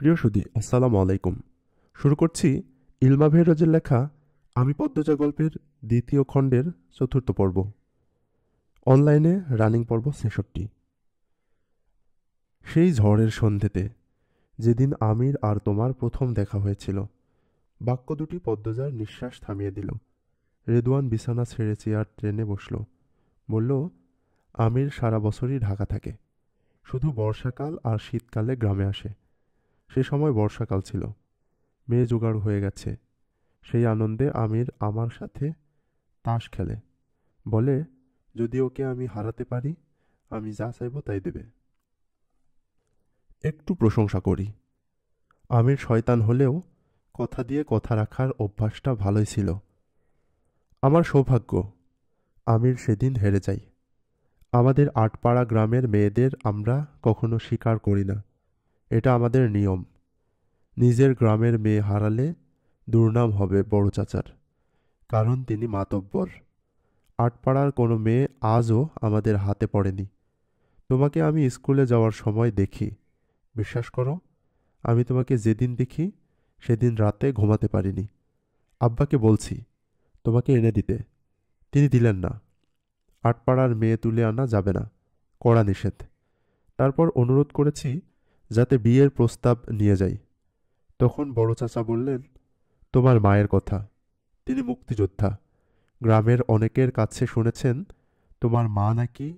প্রিয় সুধী, আসসালামু আলাইকুম। শুরু করছি ইলমা বেহরোজের লেখা আমি পদ্মজা গল্পের দ্বিতীয় খণ্ডের চতুর্থ পর্ব, অনলাইনে রানিং পর্ব ৬৬। সেই ঝড়ের সন্ধেতে যেদিন আমির আর তোমার প্রথম দেখা হয়েছিল। বাক্য দুটি পদ্মজার নিঃশ্বাস থামিয়ে দিল। রেদুয়ান বিছানা ছেড়ে চেয়ার ট্রেনে বসল। বলল, আমির সারা বছরই ঢাকা থাকে, শুধু বর্ষাকাল আর শীতকালে গ্রামে আসে। সে সময় বর্ষাকাল ছিল, মেয়ে জোগাড় হয়ে গেছে। সেই আনন্দে আমির আমার সাথে তাস খেলে। বলে, যদি ওকে আমি হারাতে পারি, আমি যা চাইব তাই দেবে। একটু প্রশংসা করি, আমির শয়তান হলেও কথা দিয়ে কথা রাখার অভ্যাসটা ভালোই ছিল। আমার সৌভাগ্য, আমির সেদিন হেরে যাই। আমাদের আটপাড়া গ্রামের মেয়েদের আমরা কখনো স্বীকার করি না, এটা আমাদের নিয়ম। নিজের গ্রামের মেয়ে হারালে দুর্নাম হবে বড় চাচার, কারণ তিনি মাতব্বর। আটপাড়ার কোনো মেয়ে আজও আমাদের হাতে পড়েনি। তোমাকে আমি স্কুলে যাওয়ার সময় দেখি। বিশ্বাস করো, আমি তোমাকে যেদিন দেখি সেদিন রাতে ঘুমাতে পারিনি। আব্বাকে বলছি তোমাকে এনে দিতে, তিনি দিলেন না। আটপাড়ার মেয়ে তুলে আনা যাবে না, কড়া নিষেধ। তারপর অনুরোধ করেছি যাতে বিয়ের প্রস্তাব নিয়ে যাই। তখন বড় চাচা বললেন, তোমার মায়ের কথা, তিনি মুক্তিযোদ্ধা। গ্রামের অনেকের কাছে শুনেছেন তোমার মা নাকি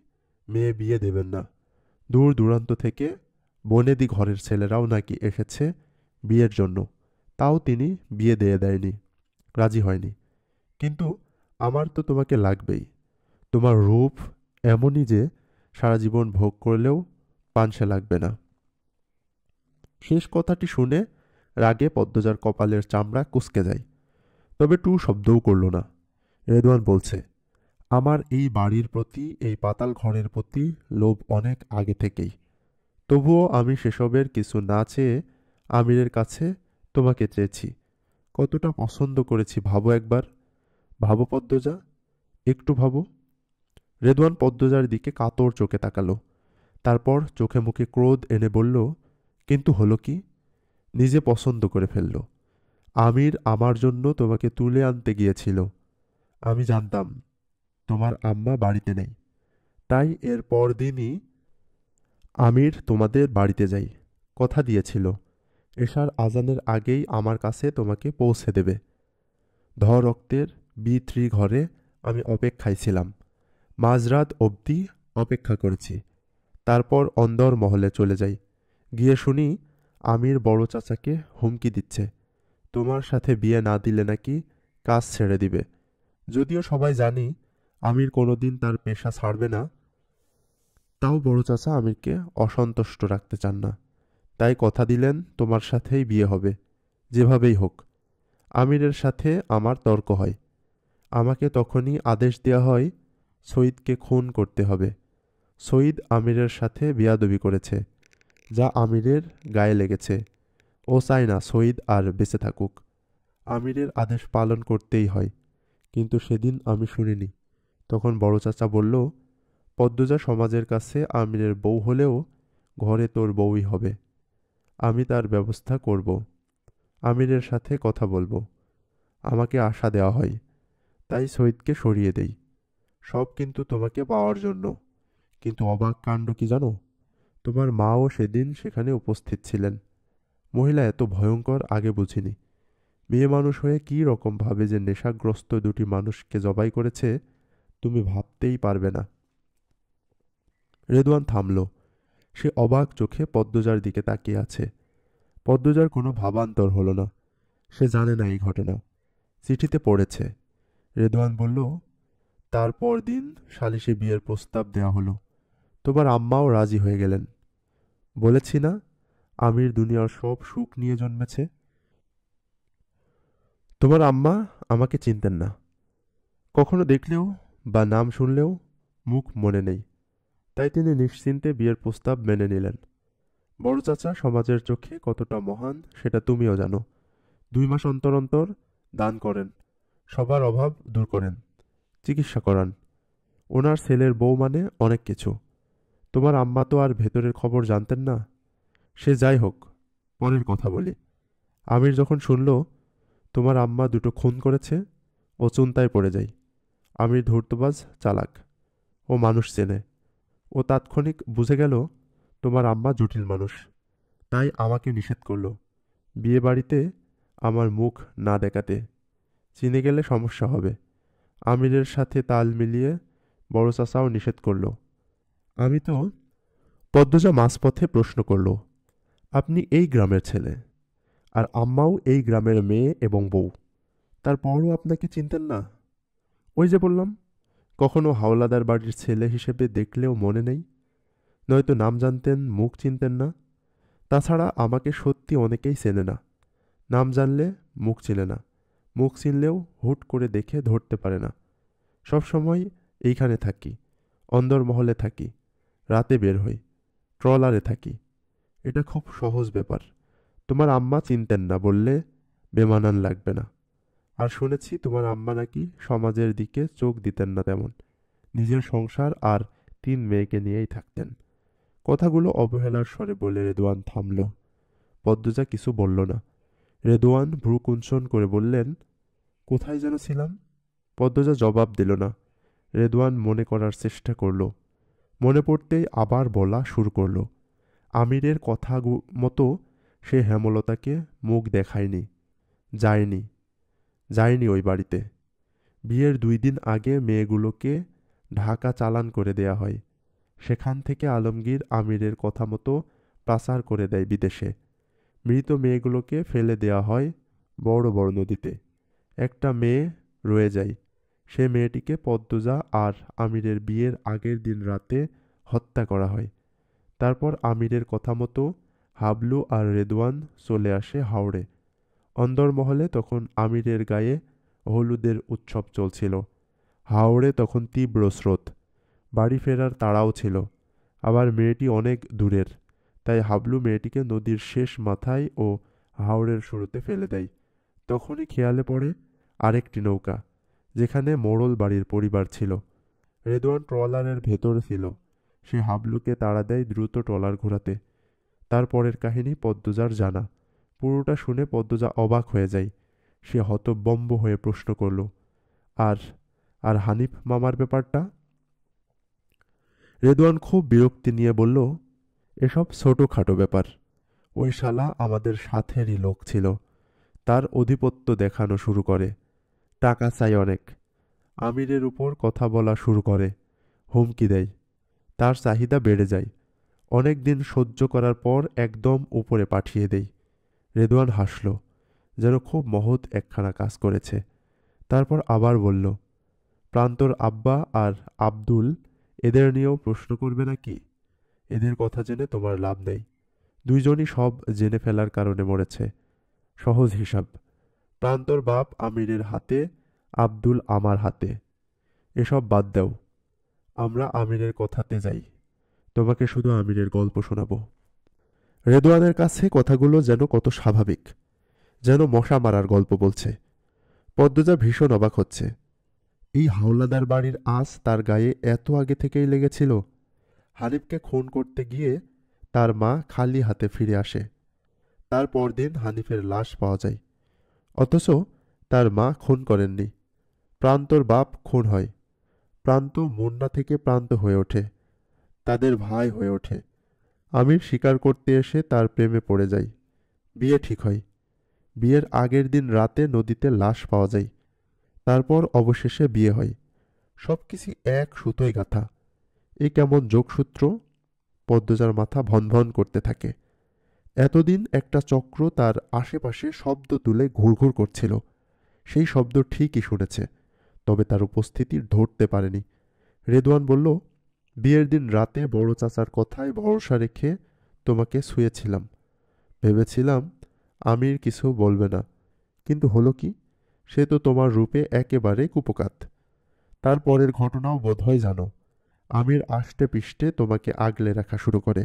মেয়ে বিয়ে দেবেন না। দূর দূরান্ত থেকে বনেদি ঘরের ছেলেরাও নাকি এসেছে বিয়ের জন্য, তাও তিনি বিয়ে দিয়ে দেয়নি, রাজি হয়নি। কিন্তু আমার তো তোমাকে লাগবেই। তোমার রূপ এমনই যে সারা জীবন ভোগ করলেও পানসে লাগবে না। শেষ কথাটি শুনে রাগে পদ্মজার কপালের চামড়া কুঁচকে যায়, তবে টু শব্দও করল না। রেদুয়ান বলছে, আমার এই বাড়ির প্রতি, এই পাতাল ঘরের প্রতি লোভ অনেক আগে থেকেই। তবুও আমি সেসবের কিছু না চেয়ে আমিরের কাছে তোমাকে চেয়েছি। কতটা পছন্দ করেছি ভাবো একবার, ভাবো পদ্মজা, একটু ভাবো। রেদুয়ান পদ্মজার দিকে কাতর চোখে তাকালো, তারপর চোখে মুখে ক্রোধ এনে বলল, কিন্তু হলো কি, নিজে পছন্দ করে ফেলল। আমির আমার জন্য তোমাকে তুলে আনতে গিয়েছিল। আমি জানতাম তোমার আম্মা বাড়িতে নেই, তাই এর পরদিনই আমির তোমাদের বাড়িতে যাই। কথা দিয়েছিল এশার আজানের আগেই আমার কাছে তোমাকে পৌঁছে দেবে। ধর রক্তের B3 ঘরে আমি অপেক্ষায় ছিলাম, মাঝরাত অবধি অপেক্ষা করেছি। তারপর অন্দর মহলে চলে যাই। গিয়ে শুনি আমির বড় চাচাকে হুমকি দিচ্ছে, তোমার সাথে বিয়ে না দিলে নাকি কাজ ছেড়ে দিবে। যদিও সবাই জানি আমির কোনোদিন তার পেশা ছাড়বে না, তাও বড় চাচা আমিরকে অসন্তুষ্ট রাখতে চান না, তাই কথা দিলেন তোমার সাথেই বিয়ে হবে, যেভাবেই হোক। আমিরের সাথে আমার তর্ক হয়। আমাকে তখনই আদেশ দেওয়া হয় সৈয়দকে খুন করতে হবে। সৈয়দ আমিরের সাথে বেয়াদবি করেছে, যা আমিরের গায়ে লেগেছে। ও চায় না সৈয়দ আর বেঁচে থাকুক। আমিরের আদেশ পালন করতেই হয়, কিন্তু সেদিন আমি শুনিনি। তখন বড় চাচা বলল, পদ্মজা সমাজের কাছে আমিরের বউ হলেও ঘরে তোর বউই হবে। আমি তার ব্যবস্থা করব, আমিরের সাথে কথা বলবো। আমাকে আশা দেওয়া হয়, তাই সৈয়দকে সরিয়ে দেই, সব কিন্তু তোমাকে পাওয়ার জন্য। কিন্তু অবাক কাণ্ড কি জানো, তোমার মাও সেদিন সেখানে উপস্থিত ছিলেন। মহিলা এত ভয়ঙ্কর আগে বুঝিনি। মেয়ে মানুষ হয়ে কী রকমভাবে যে নেশাগ্রস্ত দুটি মানুষকে জবাই করেছে, তুমি ভাবতেই পারবে না। রেদুয়ান থামল। সে অবাক চোখে পদ্মজার দিকে তাকিয়ে আছে। পদ্মজার কোনো ভাবান্তর হলো না, সে জানে না এই ঘটনা, চিঠিতে পড়েছে। রেদুয়ান বলল, তারপর দিন সালিশে বিয়ের প্রস্তাব দেওয়া হলো। তোমার আম্মাও রাজি হয়ে গেলেন। বলেছি না আমির দুনিয়ার সব সুখ নিয়ে জন্মেছে। তোমার আম্মা আমাকে চিনতেন না, কখনো দেখলেও বা নাম শুনলেও মুখ মনে নেই, তাই তিনি নিশ্চিন্তে বিয়ের প্রস্তাব মেনে নিলেন। বড় চাচা সমাজের চোখে কতটা মহান সেটা তুমিও জানো। 2 মাস অন্তর অন্তর দান করেন, সবার অভাব দূর করেন, চিকিৎসা করান। ওনার ছেলের বউ মানে অনেক কিছু। তোমার আম্মা তো আর ভেতরের খবর জানতেন না। সে যাই হোক, পরের কথা বলি। আমির যখন শুনল তোমার আম্মা দুটো খুন করেছে, ও চিন্তায় পড়ে যায়। আমির ধূর্তবাজ, চালাক, ও মানুষ চেনে। ও তাৎক্ষণিক বুঝে গেল তোমার আম্মা জটিল মানুষ, তাই আমাকে নিষেধ করল বিয়ে বাড়িতে আমার মুখ না দেখাতে। চিনে গেলে সমস্যা হবে। আমিরের সাথে তাল মিলিয়ে বড় চাচাও নিষেধ করল। আমি তো পদ্মজা মাঝপথে প্রশ্ন করল, আপনি এই গ্রামের ছেলে, আর আম্মাও এই গ্রামের মেয়ে এবং বউ, তারপরও আপনাকে চিনতেন না? ওই যে বললাম, কখনো হাওলাদার বাড়ির ছেলে হিসেবে দেখলেও মনে নেই, নয়তো নাম জানতেন, মুখ চিনতেন না। তাছাড়া আমাকে সত্যি অনেকেই চেনে না, নাম জানলে মুখ চিনে না, মুখ চিনলেও হুট করে দেখে ধরতে পারে না। সবসময় এইখানে থাকি, অন্দরমহলে থাকি, রাতে বের হই, ট্রলারে থাকি। এটা খুব সহজ ব্যাপার। তোমার আম্মা চিনতেন না বললে বেমানান লাগবে না। আর শুনেছি তোমার আম্মা নাকি সমাজের দিকে চোখ দিতেন না তেমন, নিজের সংসার আর 3 মেয়েকে নিয়েই থাকতেন। কথাগুলো অবহেলার স্বরে বলে রেদুয়ান থামল। পদ্মজা কিছু বলল না। রেদুয়ান ভ্রুকুঞ্চন করে বললেন, কোথায় যেন ছিলাম? পদ্মজা জবাব দিল না। রেদুয়ান মনে করার চেষ্টা করল। মনে পড়তেই আবার বলা শুরু করল, আমিরের কথা মতো সে হেমলতাকে মুখ দেখায়নি, যায়নি ওই বাড়িতে। বিয়ের 2 দিন আগে মেয়েগুলোকে ঢাকা চালান করে দেয়া হয়। সেখান থেকে আলমগীর আমিরের কথা মতো পাচার করে দেয় বিদেশে। মৃত মেয়েগুলোকে ফেলে দেয়া হয় বড় বড় নদীতে। একটা মেয়ে রয়ে যায়। সে মেয়েটিকে পদ্মজা আর আমিরের বিয়ের আগের দিন রাতে হত্যা করা হয়। তারপর আমিরের কথা মতো হাবলু আর রেদুয়ান চলে আসে হাওড়ে। অন্দরমহলে তখন আমিরের গায়ে হলুদের উৎসব চলছিল। হাওড়ে তখন তীব্র স্রোত, বাড়ি ফেরার তাড়াও ছিল। আবার মেয়েটি অনেক দূরের, তাই হাবলু মেয়েটিকে নদীর শেষ মাথায় ও হাওড়ের শুরুতে ফেলে দেয়। তখনই খেয়ালে পড়ে আরেকটি নৌকা, যেখানে মোড়ল বাড়ির পরিবার ছিল। রেদুয়ান ট্রলারের ভেতর ছিল। সে হাবলুকে তাড়া দেয় দ্রুত ট্রলার ঘোরাতে। তারপরের কাহিনী পদ্মজার জানা। পুরোটা শুনে পদ্মজা অবাক হয়ে যায়। সে হতবম্ব হয়ে প্রশ্ন করল, আর আর হানিফ মামার ব্যাপারটা? রেদুয়ান খুব বিরক্তি নিয়ে বলল, এসব ছোটোখাটো ব্যাপার। ওই শালা আমাদের সাথেরই লোক ছিল, তার আধিপত্য দেখানো শুরু করে, টাকা চাই অনেক, আমিরের উপর কথা বলা শুরু করে, হুমকি দেয়। তার চাহিদা বেড়ে যায়। অনেক দিন সহ্য করার পর একদম উপরে পাঠিয়ে দেয়। রেদুয়ান হাসল, যেন খুব মহৎ একখানা কাজ করেছে। তারপর আবার বলল, প্রান্তর আব্বা আর আব্দুল, এদের নিয়েও প্রশ্ন করবে না কি? এদের কথা জেনে তোমার লাভ নেই, দুইজনই সব জেনে ফেলার কারণে মরেছে। সহজ হিসাব, প্রান্তর বাপ আমিরের হাতে, আব্দুল আমার হাতে। এসব বাদ দাও, আমরা আমিরের কথাতে যাই। তোমাকে শুধু আমিরের গল্প শোনাবো। রেদুয়ানের কাছে কথাগুলো যেন কত স্বাভাবিক, যেন মশা মারার গল্প বলছে। পদ্মজা ভীষণ অবাক হচ্ছে। এই হাওলাদার বাড়ির আঁচ তার গায়ে এত আগে থেকেই লেগেছিল। হানিফকে খুন করতে গিয়ে তার মা খালি হাতে ফিরে আসে। তার পরদিন হানিফের লাশ পাওয়া যায়, অথচ তার মা খুন করেননি। প্রান্তর বাপ খুন হয়। প্রান্ত মুন্না থেকে প্রান্ত হয়ে ওঠে, তাদের ভাই হয়ে ওঠে। আমির শিকার করতে এসে তার প্রেমে পড়ে যায়। বিয়ে ঠিক হয়। বিয়ের আগের দিন রাতে নদীতে লাশ পাওয়া যায়। তারপর অবশেষে বিয়ে হয়। সব কিছু এক সুতোয় গাঁথা। এ কেমন যোগসূত্র? পদ্মজার মাথা ভনভন করতে থাকে। এতদিন একটা চক্র তার আশেপাশে শব্দ তুলে ঘুরঘুর করছিল। সেই শব্দ ঠিকই শুনেছে, তবে তার উপস্থিতি ধরতে পারেনি। রেদুয়ান বলল, বিয়ের দিন রাতে বড় চাচার কথায় ভরসা রেখে তোমাকে শুয়েছিলাম। ভেবেছিলাম আমির কিছু বলবে না, কিন্তু হলো কি? সে তো তোমার রূপে একেবারে কুপোকাত। তারপরের ঘটনাও বোধহয় জানো। আমির আষ্টে পিষ্টে তোমাকে আগলে রাখা শুরু করে।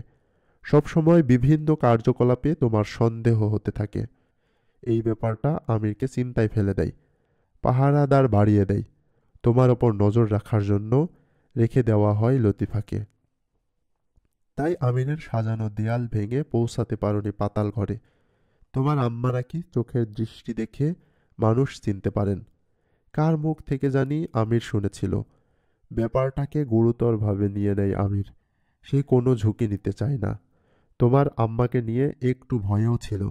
সবসময় বিভিন্ন কার্যকলাপে তোমার সন্দেহ হতে থাকে। এই ব্যাপারটা আমিরকে চিন্তায় ফেলে দেয়। পাহারাদার বাড়িয়ে দেয়। তোমার ওপর নজর রাখার জন্য রেখে দেওয়া হয় লতিফাকে। তাই আমিরের সাজানো দেয়াল ভেঙে পৌঁছাতে পারোনি পাতাল ঘরে। তোমার আম্মা নাকি চোখের দৃষ্টি দেখে মানুষ চিনতে পারেন। কার মুখ থেকে জানি আমির শুনেছিল। ব্যাপারটাকে গুরুতরভাবে নিয়ে নেয় আমির, সে কোনো ঝুঁকি নিতে চায় না। তোমার আম্মাকে নিয়ে একটু ভয়ও ছিল।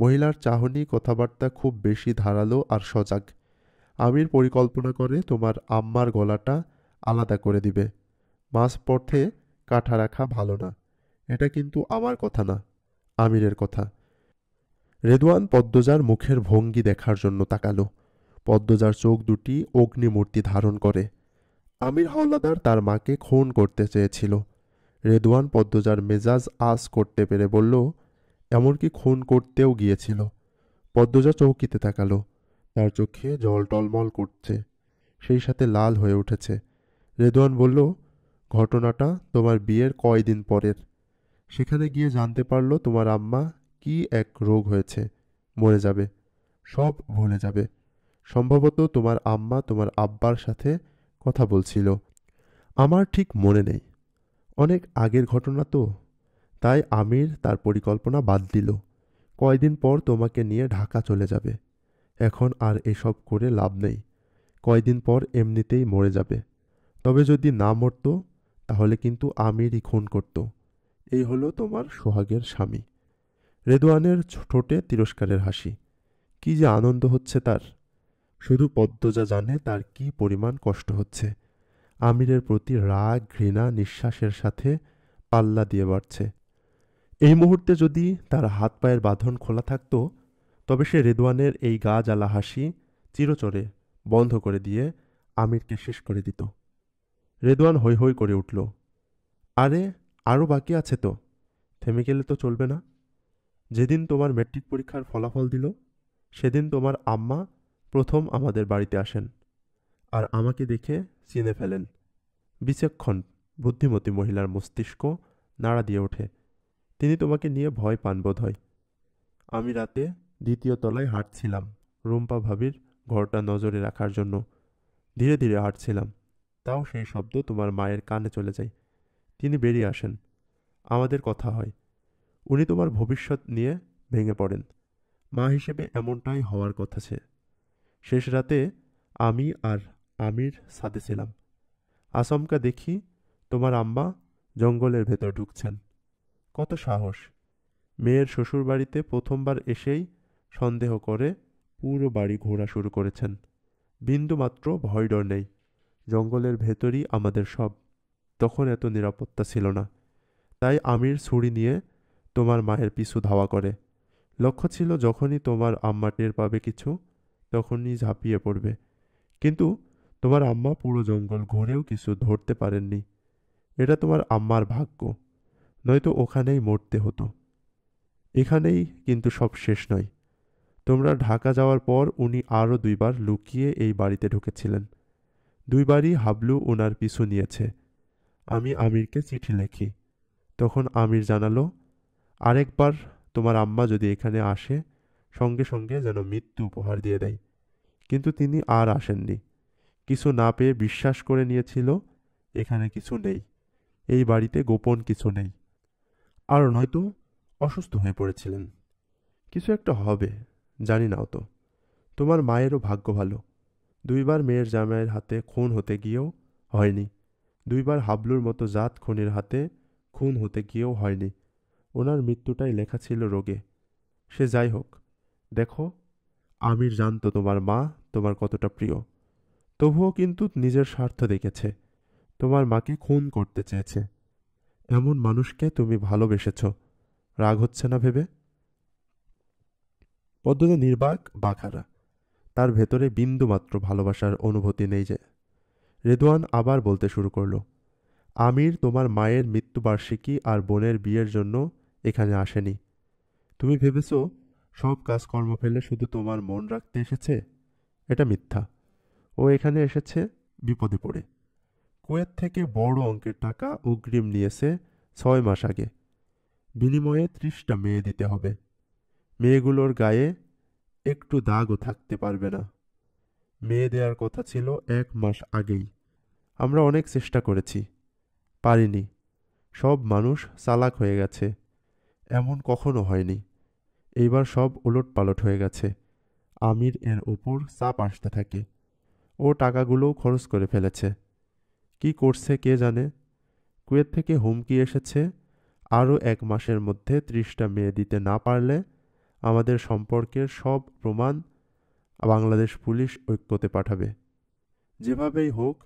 মহিলার চাহনি কথাবার্তা খুব বেশি ধারালো আর সজাগ। আমির পরিকল্পনা করে তোমার আম্মার গলাটা আলাদা করে দিবে। মাঝপথে কাটা রাখা ভালো না। এটা কিন্তু আমার কথা না, আমিরের কথা। রেদুয়ান পদ্মজার মুখের ভঙ্গি দেখার জন্য তাকালো। পদ্মজার চোখ দুটি অগ্নিমূর্তি ধারণ করে। আমির হাওলাদার তার মাকে খুন করতে চেয়েছিল। রেদুয়ান পদ্মজার মেজাজ আঁচ করতে পেরে বলল, এমনকি খুন করতেও গিয়েছিল। পদ্মজা চৌকিতে তাকালো। তার চোখে জল টলমল করছে, সেই সাথে লাল হয়ে উঠেছে। রেদুয়ান বলল, ঘটনাটা তোমার বিয়ের কয়দিন পরের। সেখানে গিয়ে জানতে পারল তোমার আম্মা কি এক রোগ হয়েছে, মরে যাবে, সব ভুলে যাবে। সম্ভবত তোমার আম্মা তোমার আব্বার সাথে কথা বলছিল, আমার ঠিক মনে নেই, অনেক আগের ঘটনা তো। তাই আমির তার পরিকল্পনা বাদ দিল। কয়দিন পর তোমাকে নিয়ে ঢাকা চলে যাবে। এখন আর এসব করে লাভ নেই, কয়দিন পর এমনিতেই মরে যাবে। তবে যদি না মরত তাহলে কিন্তু আমিরই খুন করত। এই হলো তোমার সোহাগের স্বামী। রেদুয়ানের ঠোঁটে তিরস্কারের হাসি। কি যে আনন্দ হচ্ছে তার! শুধু পদ্মজা জানে তার কি পরিমাণ কষ্ট হচ্ছে। আমিরের প্রতি রাগ ঘৃণা নিঃশ্বাসের সাথে পাল্লা দিয়ে বাড়ছে। এই মুহূর্তে যদি তার হাত পায়ের বাঁধন খোলা থাকত, তবে সে রেদুয়ানের এই গা জ্বালা হাসি চিরচরে বন্ধ করে দিয়ে আমিরকে শেষ করে দিত। রেদুয়ান হৈ হৈ করে উঠল। আরে, আরও বাকি আছে তো, থেমে গেলে তো চলবে না। যেদিন তোমার ম্যাট্রিক পরীক্ষার ফলাফল দিল, সেদিন তোমার আম্মা প্রথম আমাদের বাড়িতে আসেন আর আমাকে দেখে চিনে ফেলেন। বিচক্ষণ বুদ্ধিমতী মহিলার মস্তিষ্ক নাড়া দিয়ে ওঠে। তিনি তোমাকে নিয়ে ভয় পান বোধ হয়। আমি রাতে দ্বিতীয় তলায় হাঁটছিলাম, রুম্পা ভাবির ঘরটা নজরে রাখার জন্য। ধীরে ধীরে হাঁটছিলাম, তাও সেই শব্দ তোমার মায়ের কানে চলে যায়। তিনি বেরিয়ে আসেন, আমাদের কথা হয়। উনি তোমার ভবিষ্যৎ নিয়ে ভেঙে পড়েন। মা হিসেবে এমনটাই হওয়ার কথা। শেষ রাতে আমি আর আমির সাথে ছিলাম। আচমকা দেখি তোমার আম্মা জঙ্গলের ভেতর ঢুকছেন। কত সাহস! মেয়ের শ্বশুরবাড়িতে প্রথমবার এসেই সন্দেহ করে পুরো বাড়ি ঘোরা শুরু করেছেন। বিন্দুমাত্র ভয় ডর নেই। জঙ্গলের ভেতরই আমাদের সব। তখন এত নিরাপত্তা ছিল না। তাই আমির ছুরি নিয়ে তোমার মায়ের পিছু ধাওয়া করে। লক্ষ্য ছিল যখনই তোমার আম্মা টের পাবে কিছু, তখনই ঝাঁপিয়ে পড়বে। কিন্তু তোমার আম্মা পুরো জঙ্গল ঘুরেও কিছু ধরতে পারেননি। এটা তোমার আম্মার ভাগ্য, নয়তো ওখানেই মরতে হতো। এখানেই কিন্তু সব শেষ নয়। তোমরা ঢাকা যাওয়ার পর উনি আরও দুইবার লুকিয়ে এই বাড়িতে ঢুকেছিলেন। দুইবারই হাবলু ওনার পিছু নিয়েছে। আমি আমিরকে চিঠি লিখি। তখন আমির জানালো, আরেকবার তোমার আম্মা যদি এখানে আসে, সঙ্গে সঙ্গে যেন মৃত্যু উপহার দিয়ে দেয়। কিন্তু তিনি আর আসেননি। কিছু না পেয়ে বিশ্বাস করে নিয়েছিল এখানে কিছু নেই, এই বাড়িতে গোপন কিছু নেই। আর নয়তো অসুস্থ হয়ে পড়েছিলেন। কিছু একটা হবে, জানি নাও তো। তোমার মায়েরও ভাগ্য ভালো, দুইবার মেয়ের জামাইয়ের হাতে খুন হতে গিয়েও হয়নি, দুইবার হাবলুর মতো জাত খুনির হাতে খুন হতে গিয়েও হয়নি। ওনার মৃত্যুটাই লেখা ছিল রোগে। সে যাই হোক, দেখো, আমির জানতো তোমার মা তোমার কতটা প্রিয়। তবুও কিন্তু নিজের স্বার্থ দেখেছে, তোমার মাকে খুন করতে চেয়েছে। এমন মানুষকে তুমি ভালোবেসেছ, রাগ হচ্ছে না ভেবে? পদ্মজা নির্বাক বাখারা, তার ভেতরে বিন্দুমাত্র ভালোবাসার অনুভূতি নেই যে। রেদুয়ান আবার বলতে শুরু করল, আমির তোমার মায়ের মৃত্যুবার্ষিকী আর বোনের বিয়ের জন্য এখানে আসেনি। তুমি ভেবেছ সব কাজকর্ম ফেলে শুধু তোমার মন রাখতে এসেছে। এটা মিথ্যা। ও এখানে এসেছে বিপদে পড়ে। কুয়েত থেকে বড় অঙ্কের টাকা অগ্রিম নিয়েছে 6 মাস আগে। বিনিময়ে 30টা মেয়ে দিতে হবে। মেয়েগুলোর গায়ে একটু দাগও থাকতে পারবে না। মেয়ে দেওয়ার কথা ছিল 1 মাস আগেই। আমরা অনেক চেষ্টা করেছি, পারিনি। সব মানুষ চালাক হয়ে গেছে, এমন কখনো হয়নি। এইবার সব উলট পালট হয়ে গেছে। আমির এর ওপর চাপ আসতে থাকে। ও টাকাগুলোও খরচ করে ফেলেছে। কি করছে কে জানে। কুয়েত থেকে হুমকি এসেছে, আরও 1 মাসের মধ্যে 30টা মেয়ে দিতে না পারলে আমাদের সম্পর্কের সব প্রমাণ বাংলাদেশ পুলিশ ঐক্যতে পাঠাবে। যেভাবেই হোক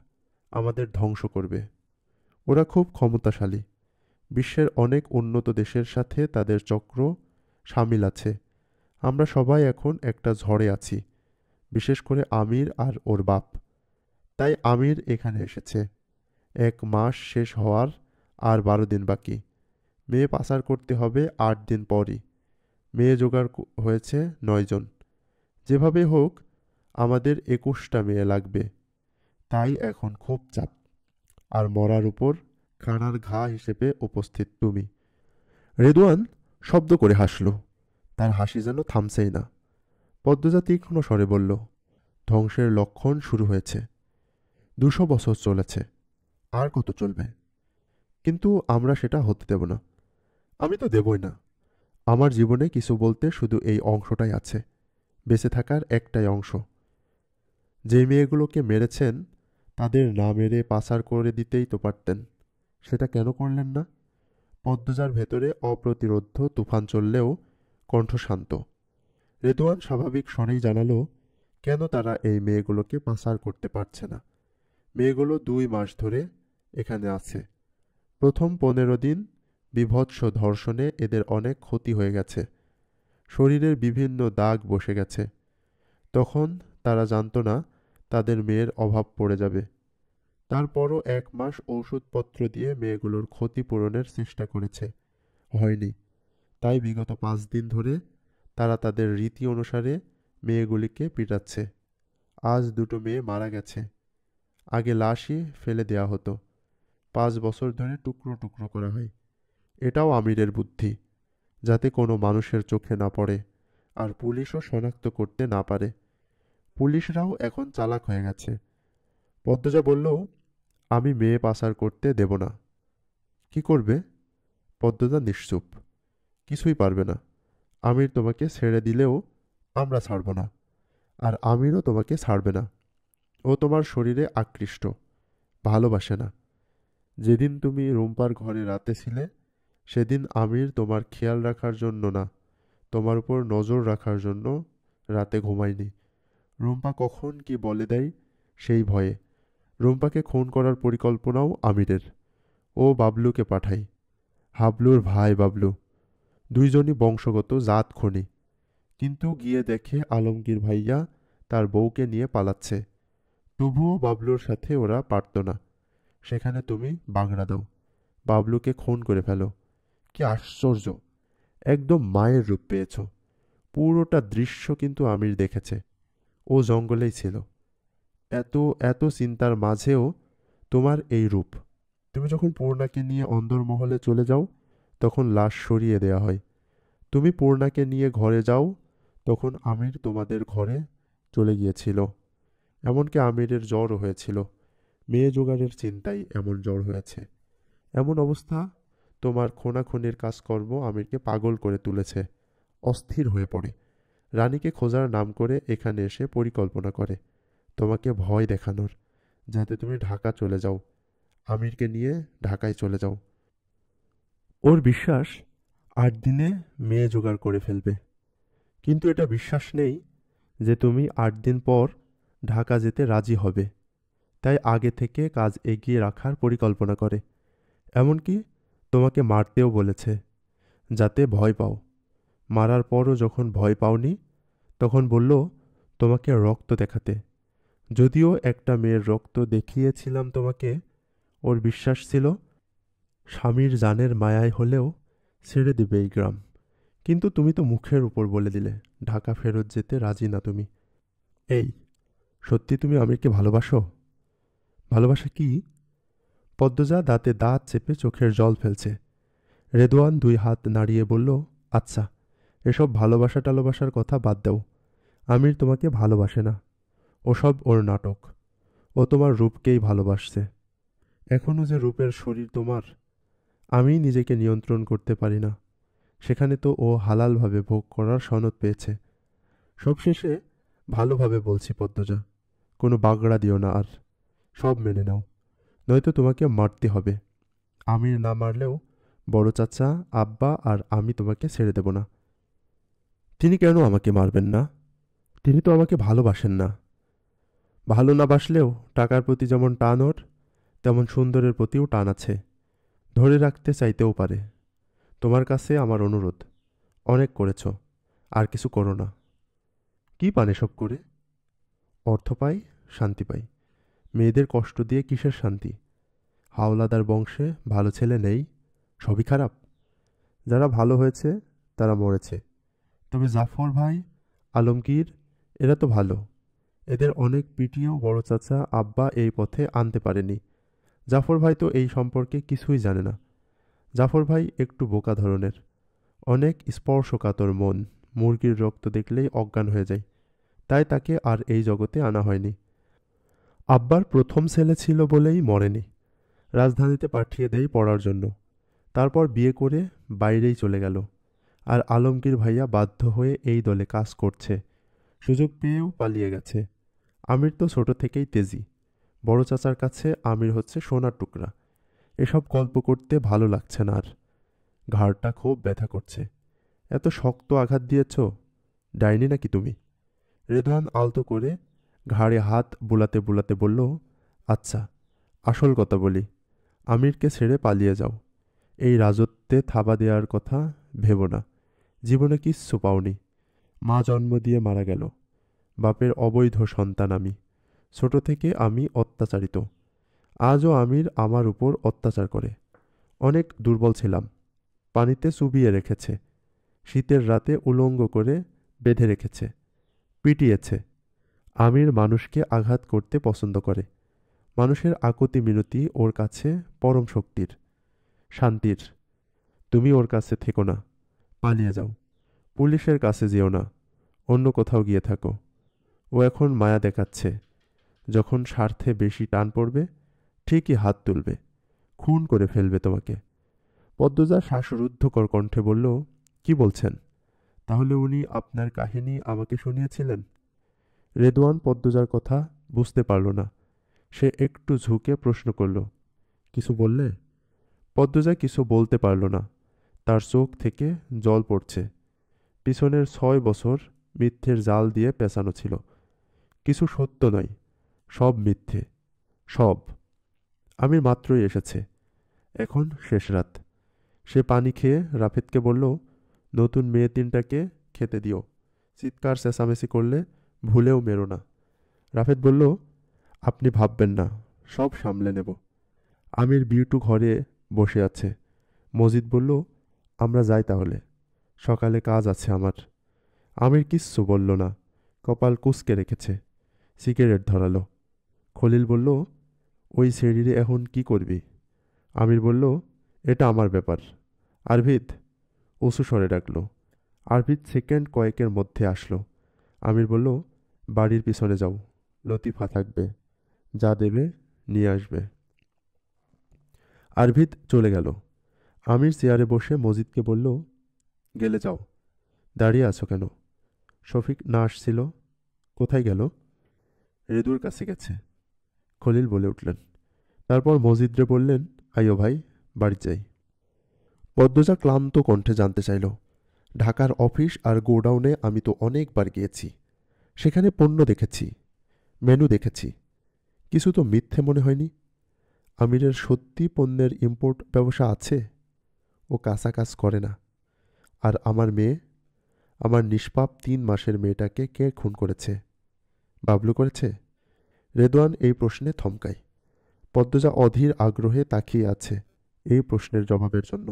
আমাদের ধ্বংস করবে। ওরা খুব ক্ষমতাশালী। বিশ্বের অনেক উন্নত দেশের সাথে তাদের চক্র সামিল আছে। আমরা সবাই এখন একটা ঝড়ে আছি, বিশেষ করে আমির আর ওর বাপ। তাই আমির এখানে এসেছে। 1 মাস শেষ হওয়ার আর 12 দিন বাকি। মেয়ে পাচার করতে হবে 8 দিন পরই। মেয়ে জোগাড় হয়েছে 9 জন। যেভাবে হোক আমাদের 21টা মেয়ে লাগবে। তাই এখন খুব চাপ। আর মরার উপর খানার ঘা হিসেবে উপস্থিত তুমি। রেদুয়ান শব্দ করে হাসল। তার হাসি যেন থামছেই না। পদ্মজা তীক্ষ্ণ স্বরে বলল, ধ্বংসের লক্ষণ শুরু হয়েছে। 200 বছর চলেছে, আর কত চলবে? কিন্তু আমরা সেটা হতে দেব না। আমি তো দেবই না। আমার জীবনে কিছু বলতে শুধু এই অংশটাই আছে, বেঁচে থাকার একটাই অংশ। যে মেয়েগুলোকে মেরেছেন তাদের না মেরে পাচার করে দিতেই তো পারতেন, সেটা কেন করলেন না? পদ্মজার ভেতরে অপ্রতিরোধ তুফান চললেও কণ্ঠ শান্ত। রেদুয়ান স্বাভাবিক স্বরেই জানালো কেন তারা এই মেয়েগুলোকে পাচার করতে পারছে না। মেয়েগুলো 2 মাস ধরে এখানে আছে। প্রথম 15 দিন বিভৎস ধর্ষণে এদের অনেক ক্ষতি হয়ে গেছে। শরীরের বিভিন্ন দাগ বসে গেছে। তখন তারা জানত না তাদের মেয়ের অভাব পড়ে যাবে। তারপরও 1 মাস ওষুধপত্র দিয়ে মেয়েগুলোর ক্ষতিপূরণের চেষ্টা করেছে, হয়নি। তাই বিগত 5 দিন ধরে তারা তাদের রীতি অনুসারে মেয়েগুলিকে পিটাচ্ছে। আজ 2 মেয়ে মারা গেছে। আগে লাশই ফেলে দেয়া হতো। 5 বছর ধরে টুকরো টুকরো করা হয়। এটাও আমিরের বুদ্ধি, যাতে কোনো মানুষের চোখে না পড়ে আর পুলিশও শনাক্ত করতে না পারে। পুলিশরাও এখন চালাক হয়ে গেছে। পদ্মজা বলল, আমি মেয়ে পাচার করতে দেব না। কি করবে? পদ্মজা নিশ্চুপ। কিছুই পারবে না। আমির তোমাকে ছেড়ে দিলেও আমরা ছাড়ব না, আর আমিরও তোমাকে ছাড়বে না। ও তোমার শরীরে আকৃষ্ট, ভালোবাসে না। যেদিন তুমি রুম্পার ঘরে রাতে ছিলে, সেদিন আমির তোমার খেয়াল রাখার জন্য না, তোমার উপর নজর রাখার জন্য রাতে ঘুমায়নি। রুম্পা কখন কি বলে দেয় সেই ভয়ে। রুম্পাকে খুন করার পরিকল্পনাও আমিরের। ও বাবলুকে পাঠায়, হাবলুর ভাই বাবলু। দুইজনই বংশগত জাত খনি। কিন্তু গিয়ে দেখে আলমগীর ভাইয়া তার বউকে নিয়ে পালাচ্ছে। তবুও বাবলুর সাথে ওরা পারত না। সেখানে তুমি বাগড়া দাও, বাবলুকে খুন করে ফেলো। কি আশ্চর্য! একদম মায়ের রূপ পেয়েছ। পুরোটা দৃশ্য কিন্তু আমির দেখেছে। ও জঙ্গলেই ছিল। এত এত চিন্তার মাঝেও তোমার এই রূপ। তুমি যখন পূর্ণাকে নিয়ে অন্দরমহলে চলে যাও, তখন লাশ সরিয়ে দেয়া হয়। তুমি পূর্ণাকে নিয়ে ঘরে যাও, তখন আমির তোমাদের ঘরে চলে গিয়েছিল। এমনকি আমিরের জ্বরও হয়েছিল। মেয়ে জোগাড়ের চিন্তায় এমন জ্বর হয়েছে। এমন অবস্থা তোমার খোনাখুনির কাজকর্ম আমিরকে পাগল করে তুলেছে। অস্থির হয়ে পড়ে। রানীকে খোঁজার নাম করে এখানে এসে পরিকল্পনা করে তোমাকে ভয় দেখানোর, যাতে তুমি ঢাকা চলে যাও। আমিরকে নিয়ে ঢাকায় চলে যাও। ওর বিশ্বাস 8 দিনে মেয়ে জোগাড় করে ফেলবে। কিন্তু এটা বিশ্বাস নেই যে তুমি 8 দিন পর ঢাকা যেতে রাজি হবে। তাই আগে থেকে কাজ এগিয়ে রাখার পরিকল্পনা করে। এমনকি তোমাকে মারতেও বলেছে, যাতে ভয় পাও। মারার পরও যখন ভয় পাওনি, তখন বলল তোমাকে রক্ত দেখাতে। যদিও একটা মেয়ের রক্ত দেখিয়েছিলাম তোমাকে। ওর বিশ্বাস ছিল স্বামীর জানের মায়ায় হলেও ছেড়ে দেবে এই গ্রাম। কিন্তু তুমি তো মুখের উপর বলে দিলে ঢাকা ফেরত যেতে রাজি না তুমি। এই সত্যি তুমি আমিরকে ভালোবাসো? ভালোবাসা কি? পদ্মজা দাঁতে দাঁত চেপে চোখের জল ফেলছে। রেদুয়ান 2 হাত নাড়িয়ে বলল, আচ্ছা, এসব ভালোবাসা টালোবাসার কথা বাদ দাও। আমির তোমাকে ভালোবাসে না। ওসব ওর নাটক। ও তোমার রূপকেই ভালোবাসছে। এখনও যে রূপের শরীর তোমার। আমি নিজেকে নিয়ন্ত্রণ করতে পারি না। সেখানে তো ও হালালভাবে ভোগ করার সনদ পেয়েছে। সবশেষে ভালোভাবে বলছি পদ্মজা, কোনো বাগড়া দিও না, আর সব মেনে নাও, নয়তো তোমাকে মারতে হবে। আমির না মারলেও বড় চাচা, আব্বা আর আমি তোমাকে ছেড়ে দেব না। তিনি কেন আমাকে মারবেন না? তিনি তো আমাকে ভালোবাসেন না। ভালো না বাসলেও টাকার প্রতি যেমন টান ওর, তেমন সুন্দরের প্রতিও টান আছে, ধরে রাখতে চাইতেও পারে। তোমার কাছে আমার অনুরোধ, অনেক করেছ, আর কিছু করো না। কি পান এসব করে? অর্থ পাই, শান্তি পাই। মেয়েদের কষ্ট দিয়ে কিসের শান্তি? হাওলাদার বংশে ভালো ছেলে নেই, সবই খারাপ। যারা ভালো হয়েছে তারা মরেছে। তবে জাফর ভাই, আলমগীর, এরা তো ভালো। এদের অনেক পিটিয়েও বড় চাচা, আব্বা এই পথে আনতে পারেনি। জাফর ভাই তো এই সম্পর্কে কিছুই জানে না। জাফর ভাই একটু বোকা ধরনের, অনেক স্পর্শকাতর মন, মুরগির রক্ত দেখলেই অজ্ঞান হয়ে যায়, তাই তাকে আর এই জগতে আনা হয়নি। আব্বার প্রথম ছেলে ছিল বলেই মরেনি, রাজধানীতে পাঠিয়ে দেয় পড়ার জন্য, তারপর বিয়ে করে বাইরেই চলে গেল। আর আলমগীর ভাইয়া বাধ্য হয়ে এই দলে কাজ করছে, সুযোগ পেয়েও পালিয়ে গেছে। আমির তো ছোট থেকেই তেজি, বড় চাচার কাছে আমির হচ্ছে সোনার টুকরা। এসব গল্প করতে ভালো লাগছে না আর, ঘাড়টা খুব ব্যথা করছে। এত শক্ত আঘাত দিয়েছ, ডাইনি নাকি তুমি? রেদুয়ান আলতো করে ঘাড়ে হাত বুলাতে বুলাতে বলল, আচ্ছা আসল কথা বলি, আমিরকে ছেড়ে পালিয়ে যাও। এই রাজত্বে থাবা দেওয়ার কথা ভেবো না, জীবনে কিচ্ছু পাওনি। মা জন্ম দিয়ে মারা গেল, বাপের অবৈধ সন্তান আমি। ছোট থেকে আমি অত্যাচারিত, আজও আমির আমার উপর অত্যাচার করে। অনেক দুর্বল ছিলাম, পানিতে চুবিয়ে রেখেছে, শীতের রাতে উলঙ্গ করে বেঁধে রেখেছে, পিটিয়েছে। আমির মানুষকে আঘাত করতে পছন্দ করে, মানুষের আকুতি মিনতি ওর কাছে পরম শক্তির, শান্তির। তুমি ওর কাছে থেকো না, পালিয়ে যাও, পুলিশের কাছে যেও না, অন্য কোথাও গিয়ে থাকো। ও এখন মায়া দেখাচ্ছে, যখন স্বার্থে বেশি টান পড়বে ঠিকই হাত তুলবে, খুন করে ফেলবে তোমাকে। পদ্মজা শ্বাসরুদ্ধকর কণ্ঠে বলল, কি বলছেন? তাহলে উনি আপনার কাহিনী আমাকে শুনিয়েছিলেন? রেদুয়ান পদ্মজার কথা বুঝতে পারল না, সে একটু ঝুঁকে প্রশ্ন করল, কিছু বললে? পদ্মজা কিছু বলতে পারল না, তার চোখ থেকে জল পড়ছে। পিছনের 6 বছর মিথ্যের জাল দিয়ে পেঁচানো ছিল, কিছু সত্য নয়, সব মিথ্যে, সব। আমির মাত্রই এসেছে, এখন শেষ রাত। সে পানি খেয়ে রাফেদকে বলল, নতুন মেয়ে 3টাকে খেতে দিও, চিৎকার চেঁচামেচি করলে ভুলেও মেরো না। রাফেদ বলল, আপনি ভাববেন না, সব সামলে নেব। আমির বিউটু ঘরে বসে আছে। মসজিদ বলল, আমরা যাই তাহলে, সকালে কাজ আছে আমার। আমির কিচ্ছু বলল না, কপাল কুঁচকে রেখেছে। সিগারেট ধরালো। খলিল বলল, ওই শরীরে এখন কি করবি? আমির বলল, এটা আমার ব্যাপার। আরভিদ উঁচু স্বরে ডাকল। আরভিদ সেকেন্ড কয়েকের মধ্যে আসলো। আমির বলল, বাড়ির পিছনে যাও, লতিফা থাকবে, যা দেবে নিয়ে আসবে। আরভিদ চলে গেল। আমির চেয়ারে বসে মসজিদকে বলল, গেলে যাও, দাঁড়িয়ে আছো কেন? শফিক না আসছিল, কোথায় গেল? রেদুর কাছে গেছে, খলিল বলে উঠলেন। তারপর মসজিদরে বললেন, আইও ভাই, বাড়ি যাই। পদ্মজা ক্লান্ত কণ্ঠে জানতে চাইল, ঢাকার অফিস আর গোডাউনে আমি তো অনেকবার গিয়েছি, সেখানে পণ্য দেখেছি, মেনু দেখেছি, কিছু তো মিথ্যে মনে হয়নি। আমিরের সত্যি পণ্যের ইম্পোর্ট ব্যবসা আছে, ও কাঁচা কাজ করে না। আর আমার মেয়ে, আমার নিষ্পাপ 3 মাসের মেয়েটাকে কে খুন করেছে? বাবলু করেছে? রেদুয়ান এই প্রশ্নে থমকায়। পদ্মজা অধীর আগ্রহে তাকিয়ে আছে এই প্রশ্নের জবাবের জন্য।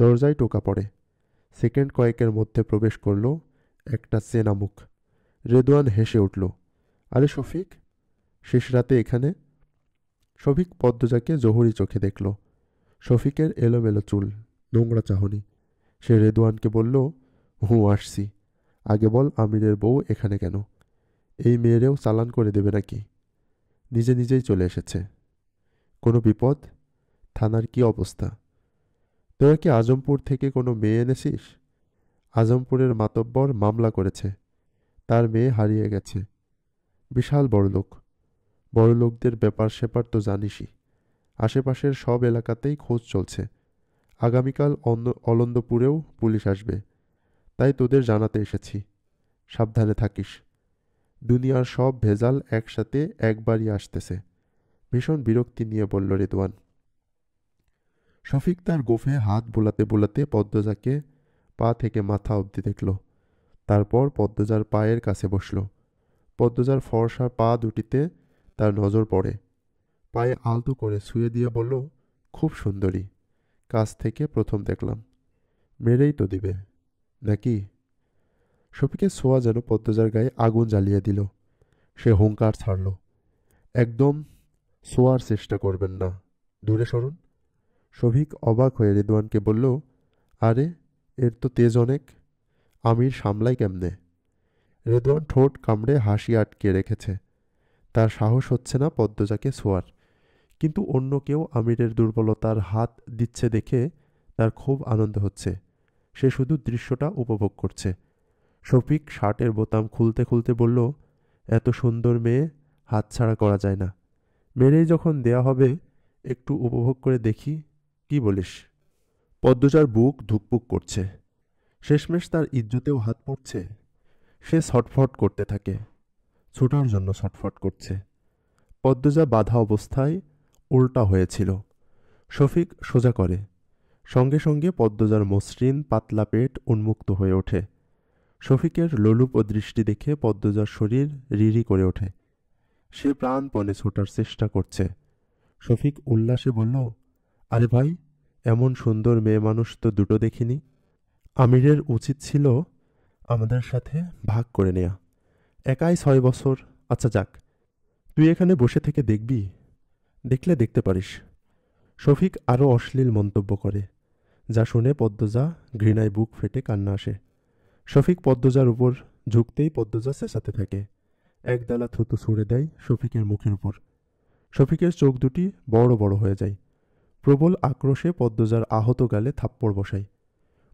দরজায় টোকা পড়ে, সেকেন্ড কয়েকের মধ্যে প্রবেশ করল একটা চেনা মুখ। রেদুয়ান হেসে উঠল, আরে শফিক, শেষ রাতে এখানে? শফিক পদ্মজাকে জহুরি চোখে দেখল। শফিকের এলোমেলো চুল, নোংরা চাহনি। সে রেদুয়ানকে বলল, হুঁ আসছি, আগে বল আমিরের বউ এখানে কেন? এই মেয়েরেও চালান করে দেবে নাকি? নিজে নিজেই চলে এসেছে। কোনো বিপদ? থানার কি অবস্থা? তোরা কি আজমপুর থেকে কোনো মেয়ে এনেছিস? আজমপুরের মাতব্বর মামলা করেছে, তার মেয়ে হারিয়ে গেছে। বিশাল বড়লোক, বড়লোকদের ব্যাপার সেপার তো জানিসই। আশেপাশের সব এলাকাতেই খোঁজ চলছে। আগামীকাল অলন্দপুরেও পুলিশ আসবে, তাই তোদের জানাতে এসেছি। সাবধানে থাকিস। দুনিয়ার সব ভেজাল একসাথে একবারই আসতেছে, ভীষণ বিরক্তি নিয়ে বলল রেদুয়ান। শফিক তার গোফে হাত বোলাতে বোলাতে পদ্মজাকে পা থেকে মাথা অবধি দেখল, তারপর পদ্মজার পায়ের কাছে বসল। পদ্মজার ফর্সা পা দুটিতে তার নজর পড়ে, পায়ে আলতো করে শুয়ে দিয়ে বলল, খুব সুন্দরী, কাছ থেকে প্রথম দেখলাম, মেরেই তো দিবে নাকি? শফিকের ছোঁয়া যেন পদ্মজার গায়ে আগুন জ্বালিয়ে দিল। সে হুঙ্কার ছাড়ল, একদম ছোঁয়ার চেষ্টা করবেন না, দূরে সরুন। শফিক অবাক হয়ে রেদুয়ানকে বলল, আরে এর তো তেজ অনেক, আমির সামলাই কেমনে? রেদুয়ান ঠোঁট কামড়ে হাসি আটকে রেখেছে। তার সাহস হচ্ছে না পদ্মজাকে ছোঁয়ার, কিন্তু অন্য কেউ আমিরের দুর্বলতার হাত দিচ্ছে দেখে তার খুব আনন্দ হচ্ছে। সে শুধু দৃশ্যটা উপভোগ করছে। শফিক শার্টের বোতাম খুলতে খুলতে বলল, এত সুন্দর মেয়ে হাতছাড়া করা যায় না, মেরেই যখন দেয়া হবে একটু উপভোগ করে দেখি, কি বলিস? পদ্মজার বুক ধুকপুক করছে, শেষমেশ তার ইজ্জতেও হাত পড়ছে। সে ছটফট করতে থাকে, ছোটার জন্য ছটফট করছে। পদ্মজা বাধা অবস্থায় উল্টা হয়েছিল। শফিক সোজা করে, সঙ্গে সঙ্গে পদ্মজার মসৃণ পাতলা পেট উন্মুক্ত হয়ে ওঠে। শফিকের লোলুপ ও দৃষ্টি দেখে পদ্মজার শরীর রিরি করে ওঠে। সে প্রাণপণে ছোটার চেষ্টা করছে। শফিক উল্লাসে বলল, আরে ভাই, এমন সুন্দর মেয়ে মানুষ তো দুটো দেখিনি। আমিরের উচিত ছিল আমাদের সাথে ভাগ করে নেয়া, একাই 6 বছর। আচ্ছা যাক, তুই এখানে বসে থেকে দেখবি, দেখলে দেখতে পারিস। শফিক আরও অশ্লীল মন্তব্য করে, যা শুনে পদ্মজা ঘৃণায় বুক ফেটে কান্না আসে। শফিক পদ্মজার উপর ঝুঁকতেই পদ্মজা চেঁচাতে থাকে, একদালা থুতু ছুঁড়ে দেয় শফিকের মুখের উপর। শফিকের চোখ দুটি বড় বড় হয়ে যায়। প্রবল আক্রোশে পদ্মজার আহত গালে থাপ্পড় বসায়।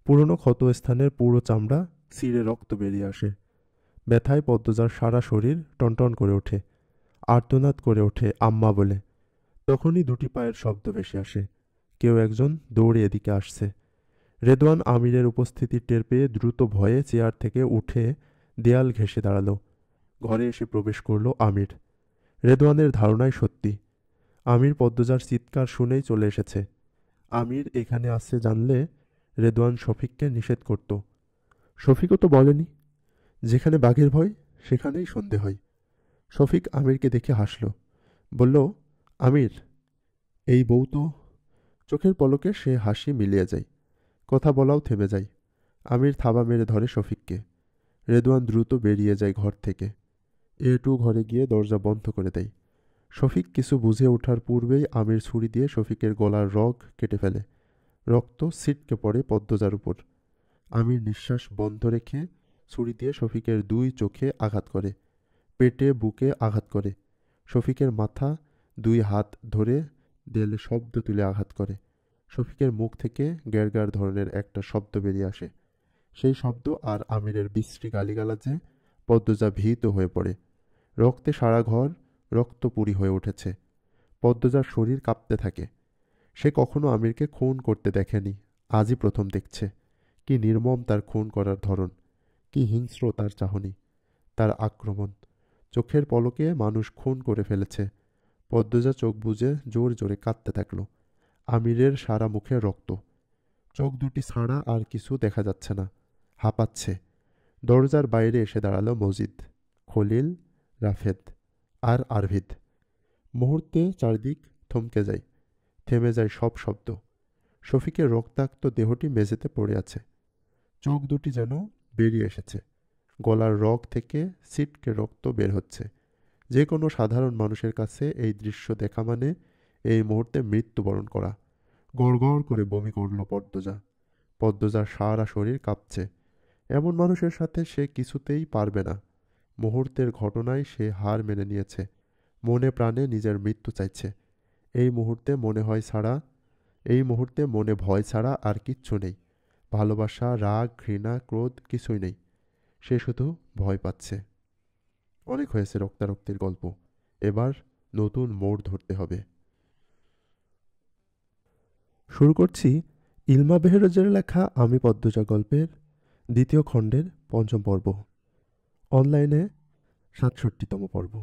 পুরনো ক্ষতস্থানের পুরো চামড়া ছিঁড়ে রক্ত বেরিয়ে আসে। ব্যথায় পদ্মজার সারা শরীর টনটন করে ওঠে, আর্তনাদ করে ওঠে আম্মা বলে। তখনই দুটি পায়ের শব্দ ভেসে আসে। কেউ একজন দৌড়ে এদিকে আসছে। রেদওয়ান আমিরের উপস্থিতি টের পেয়ে দ্রুত ভয়ে চেয়ার থেকে উঠে দেয়াল ঘেঁষে দাঁড়ালো। ঘরে এসে প্রবেশ করল আমির। রেদওয়ানের ধারণাই সত্যি, আমির পদ্মজার চিৎকার শুনেই চলে এসেছে। আমির এখানে আসছে জানলে রেদওয়ান শফিককে নিষেধ করত। শফিকও তো বলেনি, যেখানে বাঘের ভয় সেখানেই সন্ধে হয়। শফিক আমিরকে দেখে হাসল, বলল, আমির, এই বউ তো। চোখের পলকে সে হাসি মিলিয়ে যায়, কথা বলাও থেমে যায়। আমির থাবা মেরে ধরে শফিককে। রেদওয়ান দ্রুত বেরিয়ে যায় ঘর থেকে। এটু ঘরে গিয়ে দরজা বন্ধ করে দেয়। শফিক কিছু বুঝে ওঠার পূর্বেই আমির ছুরি দিয়ে শফিকের গলার রগ কেটে ফেলে। রক্ত ছিটকে পড়ে পদ্মজার উপর। আমির নিঃশ্বাস বন্ধ রেখে ছুরি দিয়ে শফিকের 2 চোখে আঘাত করে, পেটে বুকে আঘাত করে। শফিকের মাথা 2 হাত ধরে দেয়ালে শব্দ তুলে আঘাত করে। শফিকের মুখ থেকে গ্যারগার ধরনের একটা শব্দ বেরিয়ে আসে। সেই শব্দ আর আমিরের বিশ্রী গালিগালাজে পদ্মজা ভীত হয়ে পড়ে। রক্তে সারা ঘর রক্তপুরী হয়ে উঠেছে। পদ্মজার শরীর কাঁপতে থাকে। সে কখনো আমিরকে খুন করতে দেখেনি, আজই প্রথম দেখছে। কি নির্মম তার খুন করার ধরন, কি হিংস্র তার চাহনি, তার আক্রমণ। চোখের পলকে মানুষ খুন করে ফেলেছে। পদ্মজা চোখ বুজে জোর জোরে কাঁদতে থাকল। আমিরের সারা মুখে রক্ত, চোখ দুটি ছাড়া আর কিছু দেখা যাচ্ছে না, হাঁপাচ্ছে। দরজার বাইরে এসে দাঁড়ালো মসজিদ, খলিল, রাফেদ আর আরভিদ। মুহূর্তে চারদিক থমকে যায়, থেমে যায় সব শব্দ। শফিকের রক্তাক্ত দেহটি মেঝেতে পড়ে আছে, চোখ দুটি যেন বেরিয়ে এসেছে, গলার রগ থেকে ছিটকে রক্ত বের হচ্ছে। যে কোনো সাধারণ মানুষের কাছে এই দৃশ্য দেখা মানে এই মুহূর্তে মৃত্যুবরণ করা। গড়গড় করে বমি করল পদ্মজা। পদ্মজার সারা শরীর কাঁপছে। এমন মানুষের সাথে সে কিছুতেই পারবে না। মুহূর্তের ঘটনায় সে হার মেনে নিয়েছে, মনে প্রাণে নিজের মৃত্যু চাইছে। এই মুহূর্তে মনে হয় ছাড়া এই মুহূর্তে মনে ভয় ছাড়া আর কিচ্ছু নেই। ভালোবাসা, রাগ, ঘৃণা, ক্রোধ কিছুই নেই। সে শুধু ভয় পাচ্ছে। অনেক হয়েছে রক্তারক্তির গল্প, এবার নতুন মোড় ধরতে হবে। শুরু করছি ইলমা বেহরোজের লেখা আমি পদ্মজা গল্পের দ্বিতীয় খণ্ডের ৫ম পর্ব, অনলাইনে ৬৭তম পর্ব।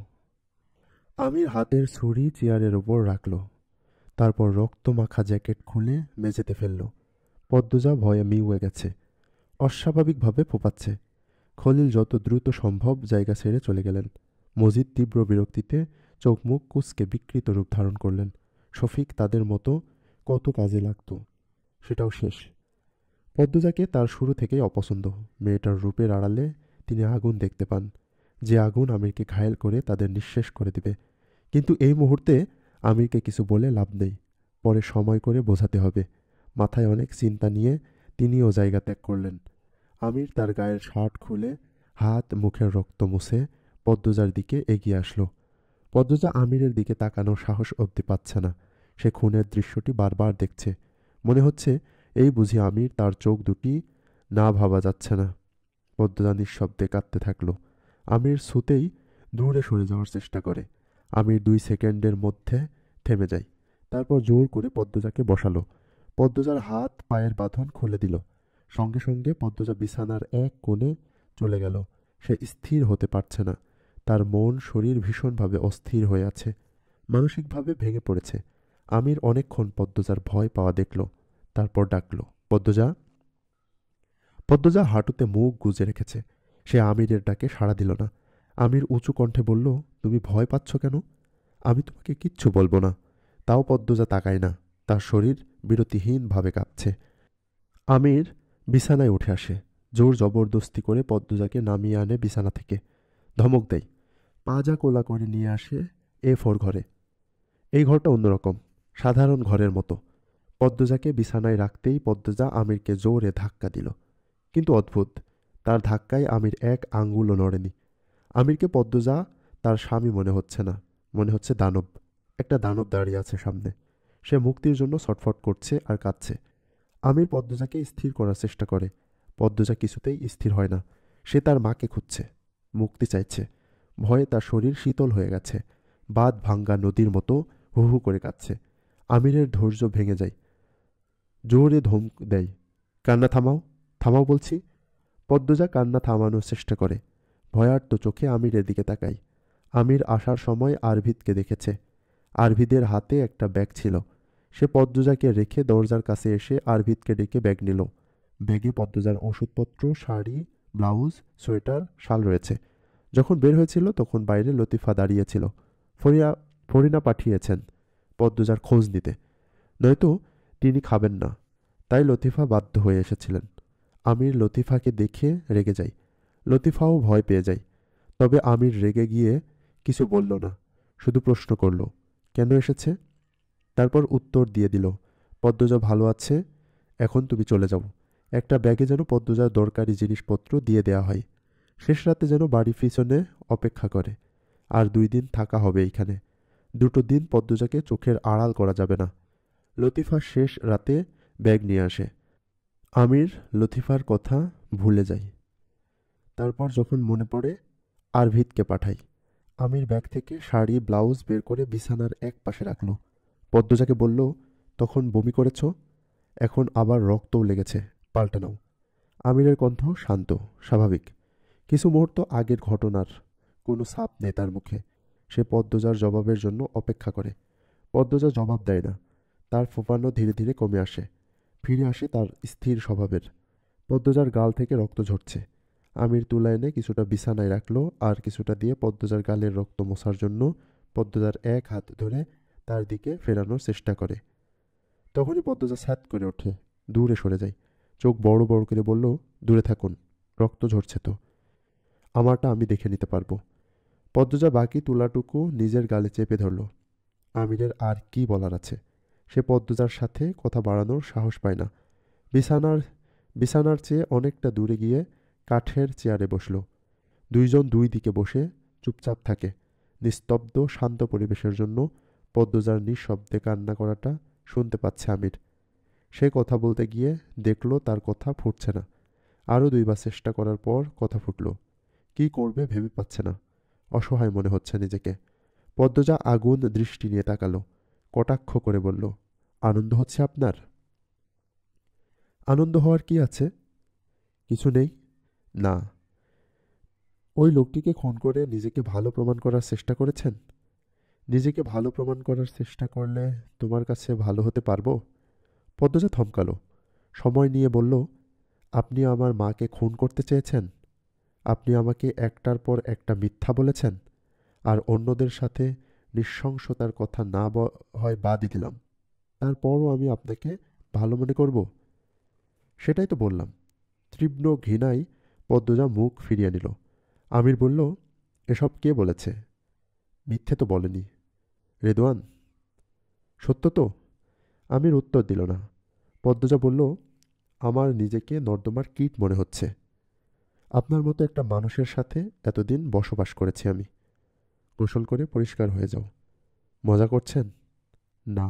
আমির হাতের ছুরি চেয়ারের ওপর রাখল, তারপর রক্তমাখা জ্যাকেট খুলে মেঝেতে ফেলল। পদ্মজা ভয়ে মিউয়ে গেছে, অস্বাভাবিকভাবে ফোঁপাচ্ছে। খলিল যত দ্রুত সম্ভব জায়গা ছেড়ে চলে গেলেন। মসজিদ তীব্র বিরক্তিতে চোখ মুখ কুচকে বিকৃত রূপ ধারণ করলেন। শফিক তাদের মতো কত কাজে লাগত, সেটাও শেষ। পদ্মজাকে তার শুরু থেকেই অপছন্দ। মেয়েটার রূপের আড়ালে তিনি আগুন দেখতে পান, যে আগুন আমিরকে ঘায়েল করে তাদের নিঃশেষ করে দেবে। কিন্তু এই মুহূর্তে আমিরকে কিছু বলে লাভ নেই, পরে সময় করে বোঝাতে হবে। মাথায় অনেক চিন্তা নিয়ে তিনিও জায়গা ত্যাগ করলেন। আমির তার গায়ের শার্ট খুলে হাত মুখের রক্ত মুছে পদ্মজার দিকে এগিয়ে আসলো। পদ্মজা আমিরের দিকে তাকানোর সাহস অবধি পাচ্ছে না। সে খুনের দৃশ্যটি বারবার দেখছে। মনে হচ্ছে এই বুঝি আমির, তার চোখ দুটি, না ভাবা যাচ্ছে না। পদ্মজা নিঃশব্দে কাঁদতে থাকলো। আমির ছুতেই দূরে সরে যাওয়ার চেষ্টা করে। আমির 2 সেকেন্ডের মধ্যে থেমে যায়, তারপর জোর করে পদ্মজাকে বসালো। পদ্মজার হাত পায়ের বাঁধন খুলে দিল। সঙ্গে সঙ্গে পদ্মজা বিছানার এক কোণে চলে গেল। সে স্থির হতে পারছে না। তার মন শরীর ভীষণভাবে অস্থির হয়ে আছে, মানসিকভাবে ভেঙে পড়েছে। আমির অনেকক্ষণ পদ্মজার ভয় পাওয়া দেখল, তারপর ডাকল, পদ্মজা। পদ্মজা হাঁটুতে মুখ গুজে রেখেছে। সে আমিরের ডাকে সাড়া দিল না। আমির উঁচু কণ্ঠে বলল, তুমি ভয় পাচ্ছ কেন? আমি তোমাকে কিচ্ছু বলবো না। তাও পদ্মজা তাকায় না। তার শরীর বিরতিহীনভাবে কাঁপছে। আমির বিছানায় উঠে আসে, জোর জবরদস্তি করে পদ্মজাকে নামিয়ে আনে বিছানা থেকে, ধমক দেয়, পাজা কোলা করে নিয়ে আসে A4 ঘরে। এই ঘরটা অন্যরকম, সাধারণ ঘরের মতো। পদ্মজাকে বিছানায় রাখতেই পদ্মজা আমিরকে জোরে ধাক্কা দিল। কিন্তু অদ্ভুত, তার ধাক্কায় আমির এক আঙ্গুলও নড়েনি। আমিরকে পদ্মজা তার স্বামী মনে হচ্ছে না, মনে হচ্ছে দানব। একটা দানব দাঁড়িয়ে আছে সামনে। সে মুক্তির জন্য ছটফট করছে আর কাঁদছে। আমির পদ্মজাকে স্থির করার চেষ্টা করে। পদ্মজা কিছুতেই স্থির হয় না। সে তার মাকে খুঁজছে, মুক্তি চাইছে। ভয়ে তার শরীর শীতল হয়ে গেছে, বাঁধ ভাঙ্গা নদীর মতো হু হু করে কাঁদছে। আমিরের ধৈর্য ভেঙে যায়, জোরে ধমক দেয়, কান্না থামাও, থামাও বলছি। পদ্মজা কান্না থামানোর চেষ্টা করে। ভয়ার্ত চোখে আমিরের দিকে তাকায়। আমির আসার সময় আরভিদকে দেখেছে। আরভিদের হাতে একটা ব্যাগ ছিল। সে পদ্মজাকে রেখে দরজার কাছে এসে আরভিদকে ডেকে ব্যাগ নিল। ব্যাগে পদ্মজার ওষুধপত্র, শাড়ি, ব্লাউজ, সোয়েটার, শাল রয়েছে। যখন বের হয়েছিল তখন বাইরে লতিফা দাঁড়িয়েছিল। ফরিনা পাঠিয়েছেন পদ্মজার খোঁজ নিতে, নয়তো তিনি খাবেন না, তাই লতিফা বাধ্য হয়ে এসেছিলেন। আমির লতিফাকে দেখে রেগে যায়। লতিফাও ভয় পেয়ে যায়। তবে আমির রেগে গিয়ে কিছু বলল না, শুধু প্রশ্ন করল, কেন এসেছে? তারপর উত্তর দিয়ে দিল, পদ্মজা ভালো আছে, এখন তুমি চলে যাও। একটা ব্যাগে যেন পদ্মজার দরকারি জিনিসপত্র দিয়ে দেয়া হয়। শেষ রাতে যেন বাড়ি পিছনে অপেক্ষা করে। আর 2 দিন থাকা হবে এইখানে। 2টো দিন পদ্মজাকে চোখের আড়াল করা যাবে না। লতিফা শেষ রাতে ব্যাগ নিয়ে আসে। আমির লতিফার কথা ভুলে যায়। তারপর যখন মনে পড়ে, আরভিদকে পাঠায়। আমির ব্যাগ থেকে শাড়ি, ব্লাউজ বের করে বিছানার এক পাশে রাখল। পদ্মজাকে বলল, তখন বমি করেছ, এখন আবার রক্তও লেগেছে, পাল্টে নাও। আমিরের কণ্ঠ শান্ত, স্বাভাবিক। কিছু মুহূর্ত আগের ঘটনার কোনো ছাপ নেই তার মুখে। সে পদ্মজার জবাবের জন্য অপেক্ষা করে। পদ্মজা জবাব দেয় না। তার ফোঁপানো ধীরে ধীরে কমে আসে, ফিরে আসে তার স্থির স্বভাবের। পদ্মজার গাল থেকে রক্ত ঝরছে। আমির তুলা এনে কিছুটা বিছানায় রাখল, আর কিছুটা দিয়ে পদ্মজার গালের রক্ত মোছার জন্য পদ্মজার এক হাত ধরে তার দিকে ফেরানোর চেষ্টা করে। তখনই পদ্মজা ছ্যাঁত করে ওঠে, দূরে সরে যায়। চোখ বড় বড় করে বলল, দূরে থাকুন, রক্ত ঝরছে তো, আমারটা আমি দেখে নিতে পারবো। পদ্মজা বাকি তুলাটুকু নিজের গালে চেপে ধরল। আমিরের আর কি বলার আছে? সে পদ্মজার সাথে কথা বাড়ানোর সাহস পায় না। বিছানার চেয়ে অনেকটা দূরে গিয়ে কাঠের চেয়ারে বসল। 2জন 2 দিকে বসে চুপচাপ থাকে। নিস্তব্ধ শান্ত পরিবেশের জন্য পদ্মজার নিঃশব্দে কান্না করাটা শুনতে পাচ্ছে আমির। সে কথা বলতে গিয়ে দেখল তার কথা ফুটছে না। আরও দুইবার চেষ্টা করার পর কথা ফুটল। কি করবে ভেবে পাচ্ছে না, অসহায় মনে হচ্ছে নিজেকে। পদ্মজা আগুন দৃষ্টি নিয়ে তাকালো, কটাক্ষ করে বলল, আনন্দ হচ্ছে আপনার? আনন্দ হওয়ার কি আছে? কিছু নেই? না। ওই লোকটিকে খুন করে নিজেকে ভালো প্রমাণ করার চেষ্টা করেছেন? নিজেকে ভালো প্রমাণ করার চেষ্টা করলে তোমার কাছে ভালো হতে পারবো? পদ্মজা থমকালো, সময় নিয়ে বলল, আপনি আমার মাকে খুন করতে চেয়েছেন, আপনি আমাকে একটার পর একটা মিথ্যা বলেছেন, আর অন্যদের সাথে নৃশংসতার কথা না হয় বাদই দিলাম, তারপরও আমি আপনাকে ভালো মনে করব? সেটাই তো বললাম। তীব্র ঘৃণায় পদ্মজা মুখ ফিরিয়ে নিল। আমির বলল, এসব কে বলেছে? মিথ্যে তো বলেনি। রেদুয়ান? সত্য তো? আমির উত্তর দিল না। পদ্মজা বলল, আমার নিজেকে নর্দমার কীট মনে হচ্ছে। আপনার মতো একটা মানুষের সাথে এতদিন বসবাস করেছি আমি। গোসল করে পরিষ্কার হয়ে যাও। মজা করছেন? না।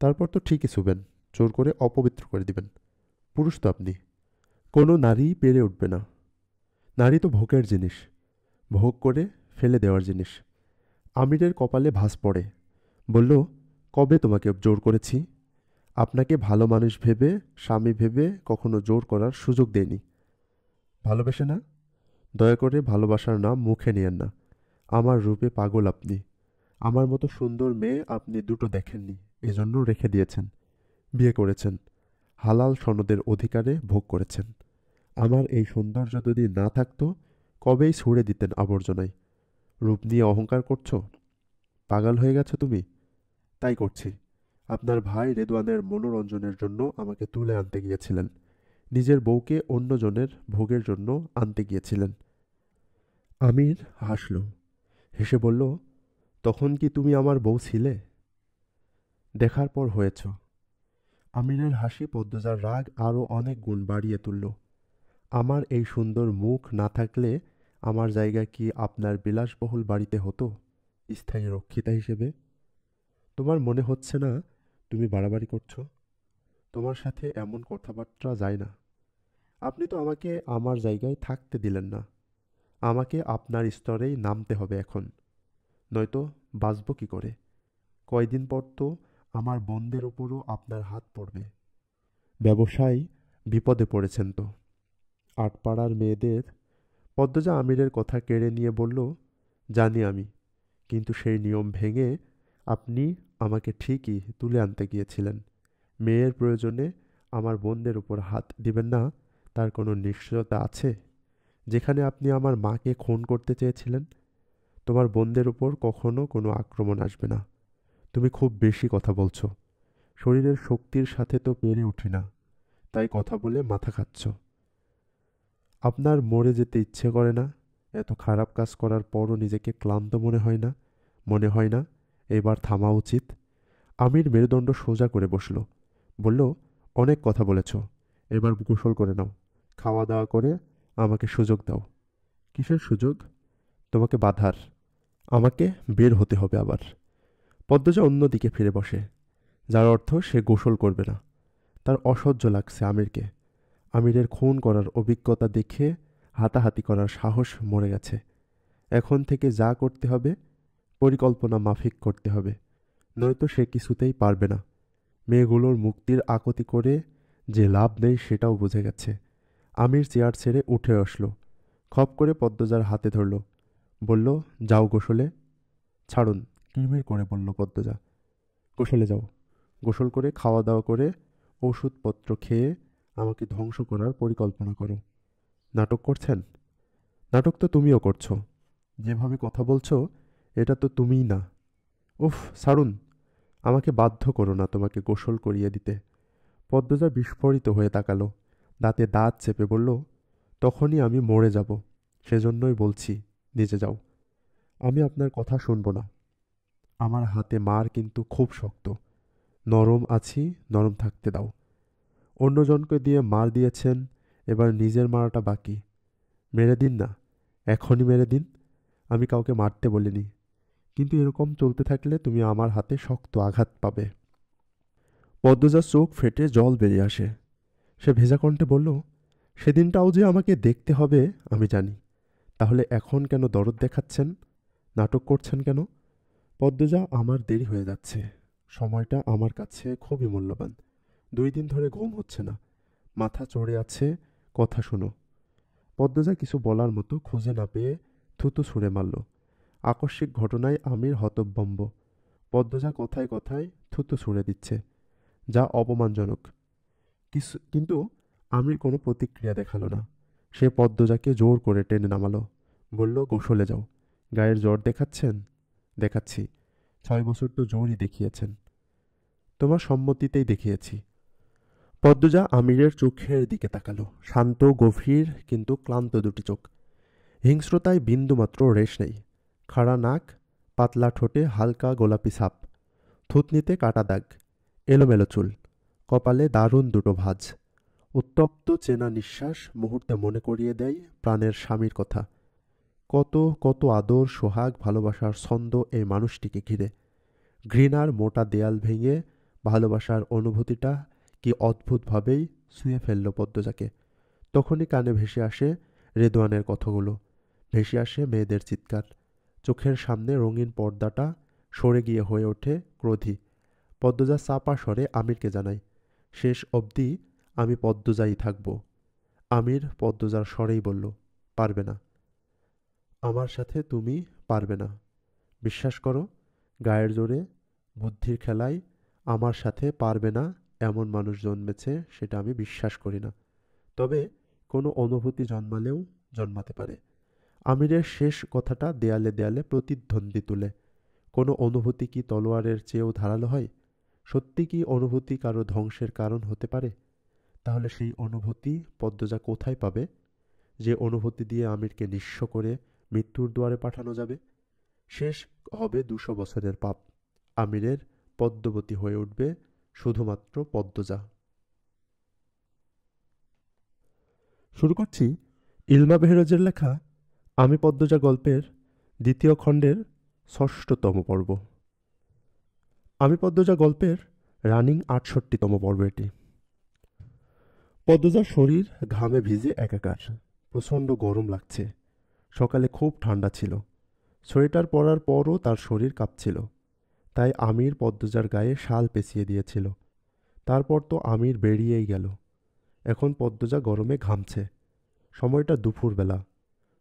তারপর তো ঠিকই ছুবেন, জোর করে অপবিত্র করে দিবেন। পুরুষ তো আপনি, কোনো নারী পেরে উঠবে না। নারী তো ভোগের জিনিস, ভোগ করে ফেলে দেওয়ার জিনিস। আমিরের কপালে ভাঁজ পড়ে। বলল, কবে তোমাকে জোর করেছি? আপনাকে ভালো মানুষ ভেবে, স্বামী ভেবে কখনো জোর করার সুযোগ দেয়নি। ভালোবেসে না? দয়া করে ভালোবাসার নাম মুখে নিয়েন না। আমার রূপে পাগল আপনি, আমার মতো সুন্দর মেয়ে আপনি দুটো দেখেননি, এজন্য রেখে দিয়েছেন, বিয়ে করেছেন, হালাল সনদের অধিকারে ভোগ করেছেন। আমার এই সৌন্দর্য যদি না থাকতো কবেই ছুঁড়ে দিতেন আবর্জনায়। রূপ নিয়ে অহংকার করছো? পাগল হয়ে গেছো তুমি? তাই করছি। আপনার ভাই রেদুয়ানের মনোরঞ্জনের জন্য আমাকে তুলে আনতে গিয়েছিলেন, নিজের বউকে অন্যজনের ভোগের জন্য আনতে গিয়েছিলেন। আমির হাসল, হেসে বলল, তখন কি তুমি আমার বউ ছিলে? দেখার পর হয়েছ। আমিরের হাসি পদ্মজার রাগ আরও অনেক গুণ বাড়িয়ে তুলল। আমার এই সুন্দর মুখ না থাকলে আমার জায়গা কি আপনার বিলাসবহুল বাড়িতে হতো, স্থায়ী রক্ষিতা হিসেবে? তোমার মনে হচ্ছে না তুমি বাড়াবাড়ি করছো? তোমার সাথে এমন কথাবার্তা যায় না। আপনি তো আমাকে আমার জায়গায় থাকতে দিলেন না, আমাকে আপনার স্তরেই নামতে হবে এখন, নয়তো বাঁচব কী করে? কয়দিন পর তো আমার বন্ধের ওপরও আপনার হাত পড়বে। ব্যবসায় বিপদে পড়েছেন তো? আটপাড়ার মেয়েদের। পদ্মজা আমিরের কথা কেড়ে নিয়ে বলল, জানি আমি, কিন্তু সেই নিয়ম ভেঙে আপনি আমাকে ঠিকই তুলে আনতে গিয়েছিলেন। মেয়ের প্রয়োজনে আমার বন্ধের উপর হাত দিবেন না, তার কোনো নিশ্চয়তা আছে? যেখানে আপনি আমার মাকে খুন করতে চেয়েছিলেন, তোমার বন্ধের উপর কখনো কোনো আক্রমণ আসবে না। তুমি খুব বেশি কথা বলছো, শরীরের শক্তির সাথে তো পেরে উঠি না, তাই কথা বলে মাথা খাচ্ছ। আপনার মরে যেতে ইচ্ছে করে না? এত খারাপ কাজ করার পরও নিজেকে ক্লান্ত মনে হয় না? মনে হয় না এবার থামা উচিত? আমির মেরুদণ্ড সোজা করে বসল, বলল, অনেক কথা বলেছ, এবার গোসল করে নাও, খাওয়া দাওয়া করে আমাকে সুযোগ দাও। কিসের সুযোগ? তোমাকে বাধার। আমাকে বের হতে হবে আবার। পদ্মজা অন্যদিকে ফিরে বসে, যার অর্থ সে গোসল করবে না। তার অসহ্য লাগছে আমিরকে। আমিরের খুন করার অভিজ্ঞতা দেখে হাতাহাতি করার সাহস মরে গেছে। এখন থেকে যা করতে হবে পরিকল্পনা মাফিক করতে হবে, নয়তো সে কিছুতেই পারবে না। মেয়েগুলোর মুক্তির আকুতি করে যে লাভ নেই সেটাও বুঝে গেছে। আমির চেয়ার ছেড়ে উঠে আসলো, খপ করে পদ্মজার হাতে ধরল, বলল, যাও গোসলে। ছাড়ুন, কিরমির করে বলল পদ্মজা। গোসলে যাও। গোসল করে খাওয়া দাওয়া করে ওষুধপত্র খেয়ে আমাকে ধ্বংস করার পরিকল্পনা করো। নাটক করছেন? নাটক তো তুমিও করছো, যেভাবে কথা বলছো এটা তো তুমিই না। উফ, ছাড়ুন, আমাকে বাধ্য করো না তোমাকে গোসল করিয়ে দিতে। পদ্মজা বিস্ফোরিত হয়ে তাকালো, দাঁতে দাঁত চেপে বলল, তখনই আমি মরে যাব, সেজন্যই বলছি, নিচে যাও। আমি আপনার কথা শুনব না। আমার হাতে মার কিন্তু খুব শক্ত, নরম আছি, নরম থাকতে দাও। অন্যজনকে দিয়ে মার দিয়েছেন, এবার নিজের মারাটা বাকি। মেরে দিন না, এখনই মেরে দিন। আমি কাউকে মারতে বলিনি, কিন্তু এরকম চলতে থাকলে তুমি আমার হাতে শক্ত আঘাত পাবে। পদ্মজার চোখ ফেটে জল বেরিয়ে আসে। সে ভেজা কণ্ঠে বলল, সেদিনটাও যে আমাকে দেখতে হবে আমি জানি, তাহলে এখন কেন দরদ দেখাচ্ছেন, নাটক করছেন কেন? পদ্মজা, আমার দেরি হয়ে যাচ্ছে, সময়টা আমার কাছে খুবই মূল্যবান, 2 দিন ধরে ঘুম হচ্ছে না, মাথা চড়ে আছে, কথা শোনো। পদ্মজা কিছু বলার মতো খুঁজে না পেয়ে থুতু ছুঁড়ে মারল। আকস্মিক ঘটনায় আমির হতভম্ব। পদ্মজা কথায় কথায় থুতু ছুঁড়ে দিচ্ছে, যা অপমানজনক। কিন্তু আমির কোনো প্রতিক্রিয়া দেখালো না। সে পদ্মজাকে জোর করে টেনে নামালো, বলল, গোসলে যাও। গায়ের জোর দেখাচ্ছেন? দেখাচ্ছি, 6 বছর তো জোরই দেখিয়েছেন, তোমার সম্মতিতেই দেখিয়েছি। পদ্মজা আমিরের চোখের দিকে তাকালো, শান্ত, গভীর, কিন্তু ক্লান্ত দুটি চোখ। হিংস্রতায় বিন্দুমাত্র রেশ নেই। খাড়া নাক, পাতলা ঠোঁটে হালকা গোলাপি ছাপ, থুতনিতে কাটা দাগ, এলোমেলো চুল, কপালে দারুণ দুটো ভাঁজ। উত্তপ্ত চেনা নিঃশ্বাস মুহূর্তে মনে করিয়ে দেয় প্রাণের স্বামীর কথা। কত কত আদর, সোহাগ, ভালোবাসার ছন্দ এই মানুষটিকে ঘিরে। ঘৃণার মোটা দেয়াল ভেঙে ভালোবাসার অনুভূতিটা কি অদ্ভুতভাবেই ছুঁয়ে ফেলল পদ্মজাকে। তখনই কানে ভেসে আসে রেদুয়ানের কথাগুলো, ভেসে আসে মেয়েদের চিৎকার। চোখের সামনে রঙিন পর্দাটা সরে গিয়ে হয়ে ওঠে ক্রোধী। পদ্মজা চাপা স্বরে আমিরকে জানায়, শেষ অবধি আমি পদ্মজাই থাকব। আমির পদ্মজার স্বরেই বলল, পারবে না, আমার সাথে তুমি পারবে না। বিশ্বাস করো, গায়ের জোরে, বুদ্ধির খেলায় আমার সাথে পারবে না এমন মানুষ জন্মেছে, সেটা আমি বিশ্বাস করি না। তবে কোনো অনুভূতি জন্মালেও জন্মাতে পারে। আমিরের শেষ কথাটা দেয়ালে দেয়ালে প্রতিধ্বন্দ্বী তুলে। কোনো অনুভূতি কি তলোয়ারের চেয়েও ধারালো হয়? সত্যি কি অনুভূতি কারো ধ্বংসের কারণ হতে পারে? তাহলে সেই অনুভূতি পদ্মজা কোথায় পাবে, যে অনুভূতি দিয়ে আমিরকে নিঃস্ব করে মৃত্যুর দুয়ারে পাঠানো যাবে? শেষ হবে 200 বছরের পাপ। আমিরের পদ্মবতী হয়ে উঠবে শুধুমাত্র পদ্মজা। শুরু করছি ইলমা বেহরোজের লেখা আমি পদ্মজা গল্পের 2য় খণ্ডের 6তম পর্ব। আমি পদ্মজা গল্পের রানিং 68তম পর্ব এটি। পদ্মজার শরীর ঘামে ভিজে একাকার। প্রচণ্ড গরম লাগছে। সকালে খুব ঠান্ডা ছিল। সোয়েটার পরার পরও তার শরীর কাঁপছিল। তাই আমির পদ্মজার গায়ে শাল পেঁচিয়ে দিয়েছিল। তারপর তো আমির বেরিয়েই গেল। এখন পদ্মজা গরমে ঘামছে। সময়টা দুপুরবেলা।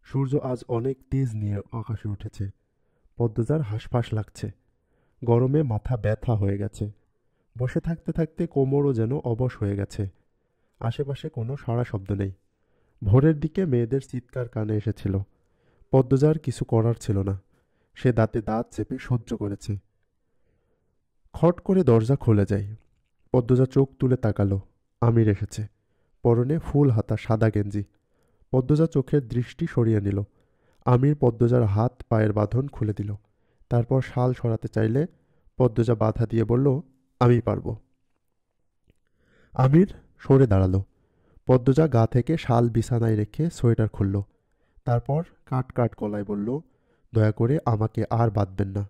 সূর্য আজ অনেক তেজ নিয়ে আকাশে উঠেছে। পদ্মজার হাঁসফাঁস লাগছে। গরমে মাথা ব্যথা হয়ে গেছে। বসে থাকতে থাকতে কোমরও যেন অবশ হয়ে গেছে। আশেপাশে কোনো সাড়া শব্দ নেই। ভোরের দিকে মেয়েদের চিৎকার কানে এসেছিল। পদ্মজার কিছু করার ছিল না। সে দাঁতে দাঁত চেপে সহ্য করেছে। খট করে দরজা খুলে যায়। পদ্মজা চোখ তুলে তাকালো। আমির এসেছে। পরনে ফুল হাতা সাদা গেঞ্জি। পদ্মজা চোখের দৃষ্টি সরিয়ে নিল। আমির পদ্মজার হাত পায়ের বাঁধন খুলে দিল। তারপর শাল সরাতে চাইলে পদ্মজা বাধা দিয়ে বলল, আমি পারব। আমির সরে দাঁড়ালো। পদ্মজা গা থেকে শাল বিছানায় রেখে সোয়েটার খুলল। তারপর কাট কাট গলায় বলল, দয়া করে আমাকে আর বাঁধবেন না।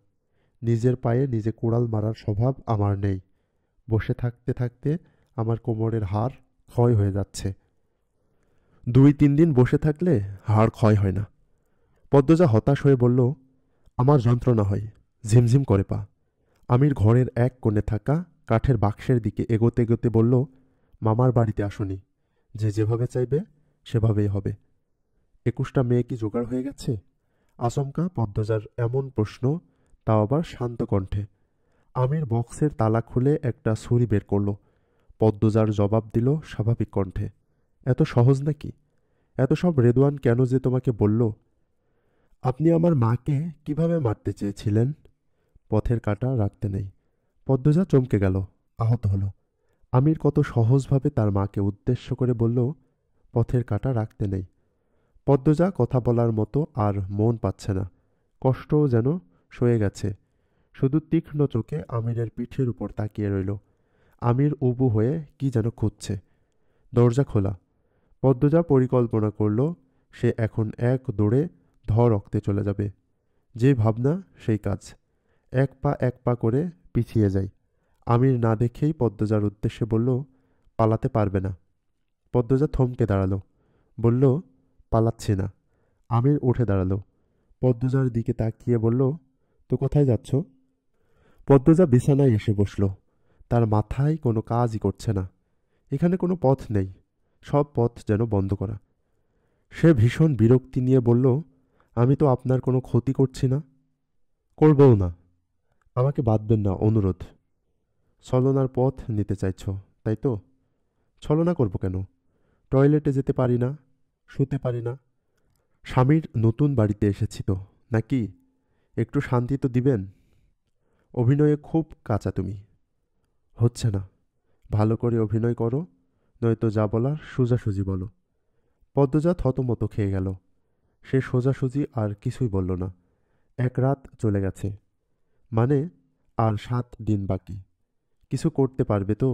নিজের পায়ে নিজে কুড়াল মারার স্বভাব আমার নেই। বসে থাকতে থাকতে আমার কোমরের হাড় ক্ষয় হয়ে যাচ্ছে। 2-3 দিন বসে থাকলে হাড় ক্ষয় হয় না। পদ্মজা হতাশ হয়ে বলল, আমার যন্ত্রণা হয়, ঝিমঝিম করে পা। আমির ঘরের এক কোণে থাকা কাঠের বাক্সের দিকে এগোতে এগোতে বলল, মামার বাড়িতে আসুনি, যে যেভাবে চাইবে সেভাবেই হবে। 21টা মেয়ে কি জোগাড় হয়ে গেছে? আচমকা পদ্মজার এমন প্রশ্ন, তাও আবার শান্ত কণ্ঠে। আমির বক্সের তালা খুলে একটা ছুরি বের করল। পদ্মজার জবাব দিল স্বাভাবিক কণ্ঠে, এত সহজ নাকি? এত সব রেদুয়ান কেন যে তোমাকে বলল? আপনি আমার মাকে কিভাবে মারতে চেয়েছিলেন? পথের কাটা রাখতে নেই। পদ্মজা চমকে গেল, আহত হলো। আমির কত সহজভাবে তার মাকে উদ্দেশ্য করে বলল, পথের কাটা রাখতে নেই। পদ্মজা কথা বলার মতো আর মন পাচ্ছে না। কষ্টও যেন সয়ে গেছে। শুধু তীক্ষ্ণ চোখে আমিরের পিঠের উপর তাকিয়ে রইল। আমির উবু হয়ে কি যেন খুঁজছে। দরজা খোলা। পদ্মজা পরিকল্পনা করল, সে এখন এক দৌড়ে ধর রক্তে চলে যাবে। যে ভাবনা সেই কাজ। এক পা এক পা করে পিছিয়ে যায়। আমির না দেখেই পদ্মজার উদ্দেশ্যে বলল, পালাতে পারবে না। পদ্মজা থমকে দাঁড়ালো, বলল, পালাচ্ছি না। আমির উঠে দাঁড়ালো, পদ্মজার দিকে তাকিয়ে বলল, তো কোথায় যাচ্ছ? পদ্মজা বিছানায় এসে বসল। তার মাথায় কোনো কাজই করছে না। এখানে কোনো পথ নেই, সব পথ যেন বন্ধ করা। সে ভীষণ বিরক্তি নিয়ে বলল, আমি তো আপনার কোনো ক্ষতি করছি না, করবও না। আমাকে বাঁধবেন না, অনুরোধ। ছলনার পথ নিতে চাইছ, তাই তো? ছলনা করবো কেন? টয়লেটে যেতে পারি না, শুতে পারি না। স্বামীর নতুন বাড়িতে এসেছি তো নাকি, একটু শান্তি তো দিবেন। অভিনয়ে খুব কাঁচা তুমি, হচ্ছে না। ভালো করে অভিনয় করো, নয়তো যা বলার সোজাসুজি বলো। পদ্মজা থতমত খেয়ে গেল। সে সোজাসুজি আর কিছুই বলল না। এক রাত চলে গেছে, মানে আর 7 দিন বাকি। কিছু করতে পারবে তো?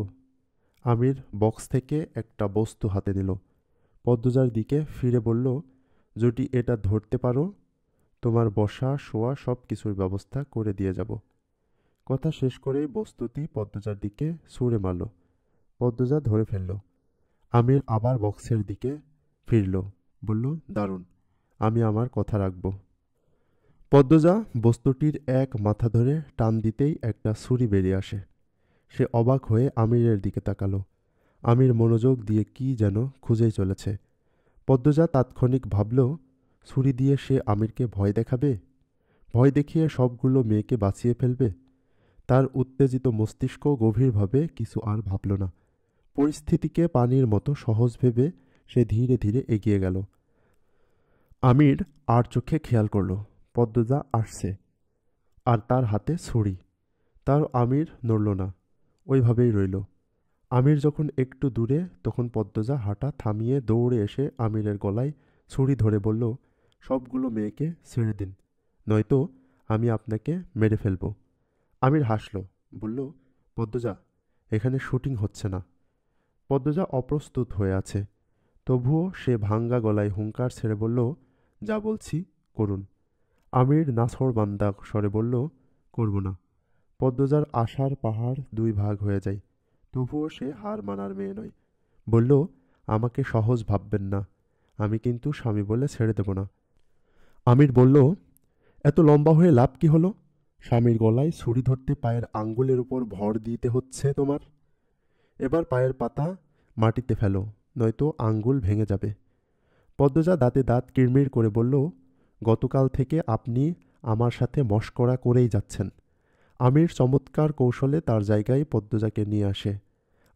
আমির বক্স থেকে একটা বস্তু হাতে নিল, পদ্মজার দিকে ফিরে বলল, যদি এটা ধরতে পারো তোমার বসা শোয়া সব কিছুর ব্যবস্থা করে দিয়ে যাব। কথা শেষ করেই বস্তুটি পদ্মজার দিকে ছুঁড়ে মারল। পদ্মজা ধরে ফেলল। আমির আবার বক্সের দিকে ফিরল, বলল, দারুণ, আমি আমার কথা রাখব। পদ্মজা বস্তুটির এক মাথা ধরে টান দিতেই একটা ছুরি বেরিয়ে আসে। সে অবাক হয়ে আমিরের দিকে তাকালো। আমির মনোযোগ দিয়ে কি যেন খুঁজেই চলেছে। পদ্মজা তাৎক্ষণিক ভাবল, ছুরি দিয়ে সে আমিরকে ভয় দেখাবে, ভয় দেখিয়ে সবগুলো মেয়েকে বাঁচিয়ে ফেলবে। তার উত্তেজিত মস্তিষ্ক গভীরভাবে কিছু আর ভাবল না। পরিস্থিতিকে পানির মতো সহজ ভেবে সে ধীরে ধীরে এগিয়ে গেল। আমির আর চোখে খেয়াল করল, পদ্মজা আসছে আর তার হাতে ছুরি। তার আমির নড়ল না, ওইভাবেই রইল। আমির যখন একটু দূরে, তখন পদ্মজা হাঁটা থামিয়ে দৌড়ে এসে আমিরের গলায় ছুরি ধরে বলল, সবগুলো মেয়েকে ছেড়ে দিন, নয়তো আমি আপনাকে মেরে ফেলব। আমির হাসল, বলল, পদ্মজা, এখানে শুটিং হচ্ছে না। পদ্মজা অপ্রস্তুত হয়ে আছে, তবুও সে ভাঙ্গা গলায় হুঙ্কার ছেড়ে বলল, যা বলছি করুন। আমির নাছরবান্দা স্বরে বলল, করব না। পদ্মজার আশার পাহাড় 2 ভাগ হয়ে যায়, তবুও সে হার মানার মেয়ে নয়, বলল, আমাকে সহজ ভাববেন না, আমি কিন্তু স্বামী বলে ছেড়ে দেব না। আমির বলল, এত লম্বা হয়ে লাভ কি হলো? স্বামীর গলায় ছুরি ধরতে পায়ের আঙ্গুলের উপর ভর দিতে হচ্ছে তোমার। এবার পায়ের পাতা মাটিতে ফেলো, নয়তো আঙ্গুল ভেঙে যাবে। পদ্মজা দাঁতে দাঁত কিড়মিড় করে বলল, গতকাল থেকে আপনি আমার সাথে মশকরা করেই যাচ্ছেন। আমির চমৎকার কৌশলে তার জায়গায় পদ্মজাকে নিয়ে আসে,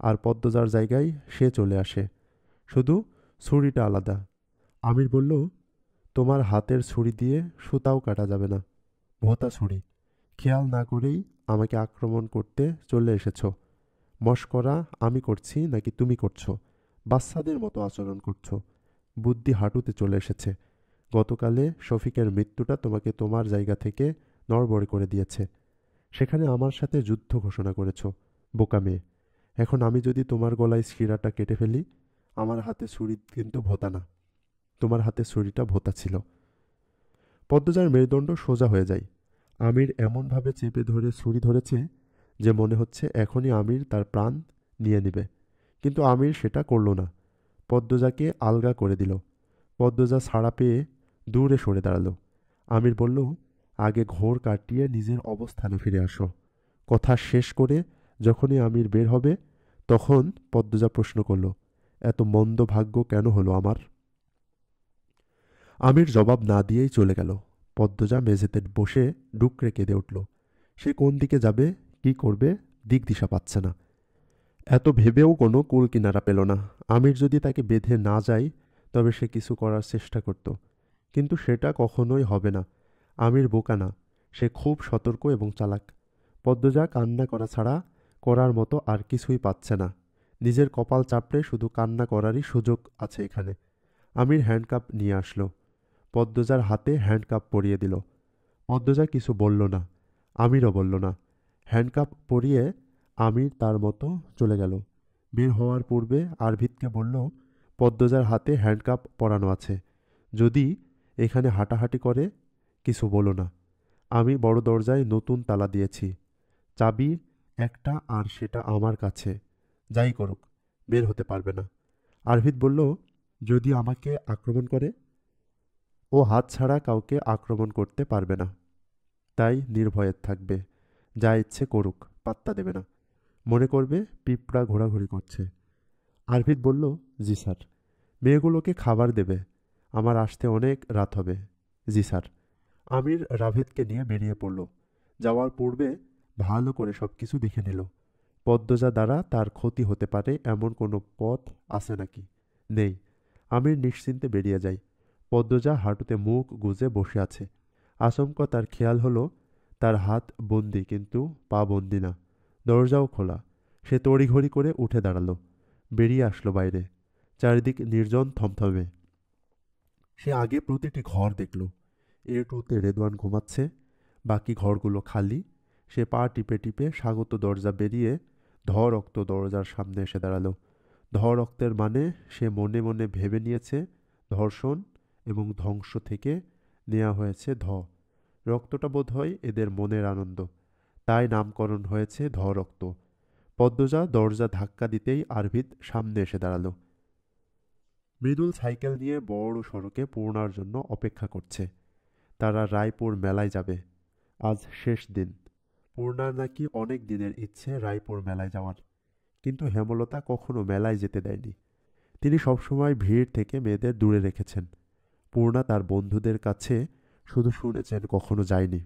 আর পদ্মজার জায়গায় সে চলে আসে, শুধু ছুরিটা আলাদা। আমির বলল, তোমার হাতের ছুরি দিয়ে সুতাও কাটা যাবে না, ভোঁতা ছুরি। খেয়াল না করেই আমাকে আক্রমণ করতে চলে এসেছ। মশকরা আমি করছি নাকি তুমি করছো? বাচ্চাদের মতো আচরণ করছ। বুদ্ধি হাঁটুতে চলে এসেছে। গতকালে শফিকের মৃত্যুটা তোমাকে তোমার জায়গা থেকে নড়বড়ে করে দিয়েছে। সেখানে আমার সাথে যুদ্ধ ঘোষণা করেছ, বোকা মেয়ে। এখন আমি যদি তোমার গলায় শিরাটা কেটে ফেলি, আমার হাতে ছুরি কিন্তু ভোঁতা না, তোমার হাতে ছুরিটা ভোঁতা ছিল। পদ্মজার মেরুদণ্ড সোজা হয়ে যায়। আমির এমনভাবে চেপে ধরে ছুরি ধরেছে যে মনে হচ্ছে এখনই আমির তার প্রাণ নিয়ে নেবে, কিন্তু আমির সেটা করল না। পদ্মজাকে আলগা করে দিল। পদ্মজা ছাড়া পেয়ে দূরে সরে দাঁড়ালো। আমির বলল, আগে ঘোর কাটিয়ে নিজের অবস্থানে ফিরে আসো। কথা শেষ করে যখনই আমির বের হবে, তখন পদ্মজা প্রশ্ন করল, এত মন্দ ভাগ্য কেন হলো আমার? আমির জবাব না দিয়েই চলে গেল। পদ্মজা মেঝেতে বসে ডুকরে কেঁদে উঠল। সে কোন দিকে যাবে, কি করবে, দিক দিশা পাচ্ছে না। এত ভেবেও কোনো কুল কিনারা পেল না। আমির যদি তাকে বেঁধে না যায়, তবে সে কিছু করার চেষ্টা করত, কিন্তু সেটা কখনোই হবে না। আমির বোকা না, সে খুব সতর্ক এবং চালাক। পদ্মজা কান্না করা ছাড়া করার মতো আর কিছুই পাচ্ছে না। নিজের কপাল চাপড়ে শুধু কান্না করারই সুযোগ আছে এখানে। আমির হ্যান্ডকাপ নিয়ে আসলো, পদ্মজার হাতে হ্যান্ডকাপ পরিয়ে দিল। পদ্মজা কিছু বলল না, আমিরও বলল না। হ্যান্ডকাপ পরিয়ে আমির তার মতো চলে গেল। বের হওয়ার পূর্বে আরভিদকে বলল, পদ্মজার হাতে হ্যান্ডকাপ পরানো আছে, যদি এখানে হাঁটাহাঁটি করে কিছু বলো না। আমি বড় দরজায় নতুন তালা দিয়েছি, চাবি একটা, আর সেটা আমার কাছে। যাই করুক বের হতে পারবে না। আরভিদ বলল, যদি আমাকে আক্রমণ করে? ও হাত ছাড়া কাউকে আক্রমণ করতে পারবে না, তাই নির্ভয়ে থাকবে। যা ইচ্ছে করুক, পাত্তা দেবে না। মনে করবে পিঁপড়া ঘোরাঘুরি করছে। আরভিদ বলল, জি স্যার। মেয়েগুলোকে খাবার দেবে। আমার আসতে অনেক রাত হবে। জি স্যার। আমির রাফেদকে নিয়ে বেরিয়ে পড়ল। যাওয়ার পূর্বে ভালো করে সব কিছু দেখে নিল। পদ্মজা দ্বারা তার ক্ষতি হতে পারে এমন কোনো পথ আছে নাকি? নেই। আমির নিশ্চিন্তে বেরিয়ে যায়। পদ্মজা হাঁটুতে মুখ গুজে বসে আছে। আচমকা তার খেয়াল হলো তার হাত বন্দি, কিন্তু পা বন্দি না। দরজাও খোলা। সে তড়িঘড়ি করে উঠে দাঁড়ালো। বেরিয়ে আসলো বাইরে। চারিদিক নির্জন থমথমে। সে আগে প্রতিটি ঘর দেখল। এ টুতে রেদুয়ান ঘুমাচ্ছে, বাকি ঘরগুলো খালি। সে পা টিপে টিপে স্বাগত দরজা বেরিয়ে ধরক্ত দরজার সামনে এসে দাঁড়ালো। ধরক্তের মানে সে মনে মনে ভেবে নিয়েছে ধর্ষণ এবং ধ্বংস থেকে নেওয়া হয়েছে ধ। রক্তটা বোধ হয় এদের মনের আনন্দ, তাই নামকরণ হয়েছে ধরক্ত। পদ্মজা দরজা ধাক্কা দিতেই আরভিদ সামনে এসে দাঁড়ালো। মৃদুল সাইকেল নিয়ে বড় সড়কে পূর্ণার জন্য অপেক্ষা করছে। তারা রায়পুর মেলায় যাবে। আজ শেষ দিন। পূর্ণার নাকি অনেক দিনের ইচ্ছে রায়পুর মেলায় যাওয়ার, কিন্তু হেমলতা কখনো মেলায় যেতে দেয়নি। তিনি সবসময় ভিড় থেকে মেয়েদের দূরে রেখেছেন। পূর্ণা তার বন্ধুদের কাছে শুধু শুনেছেন, কখনো যায়নি।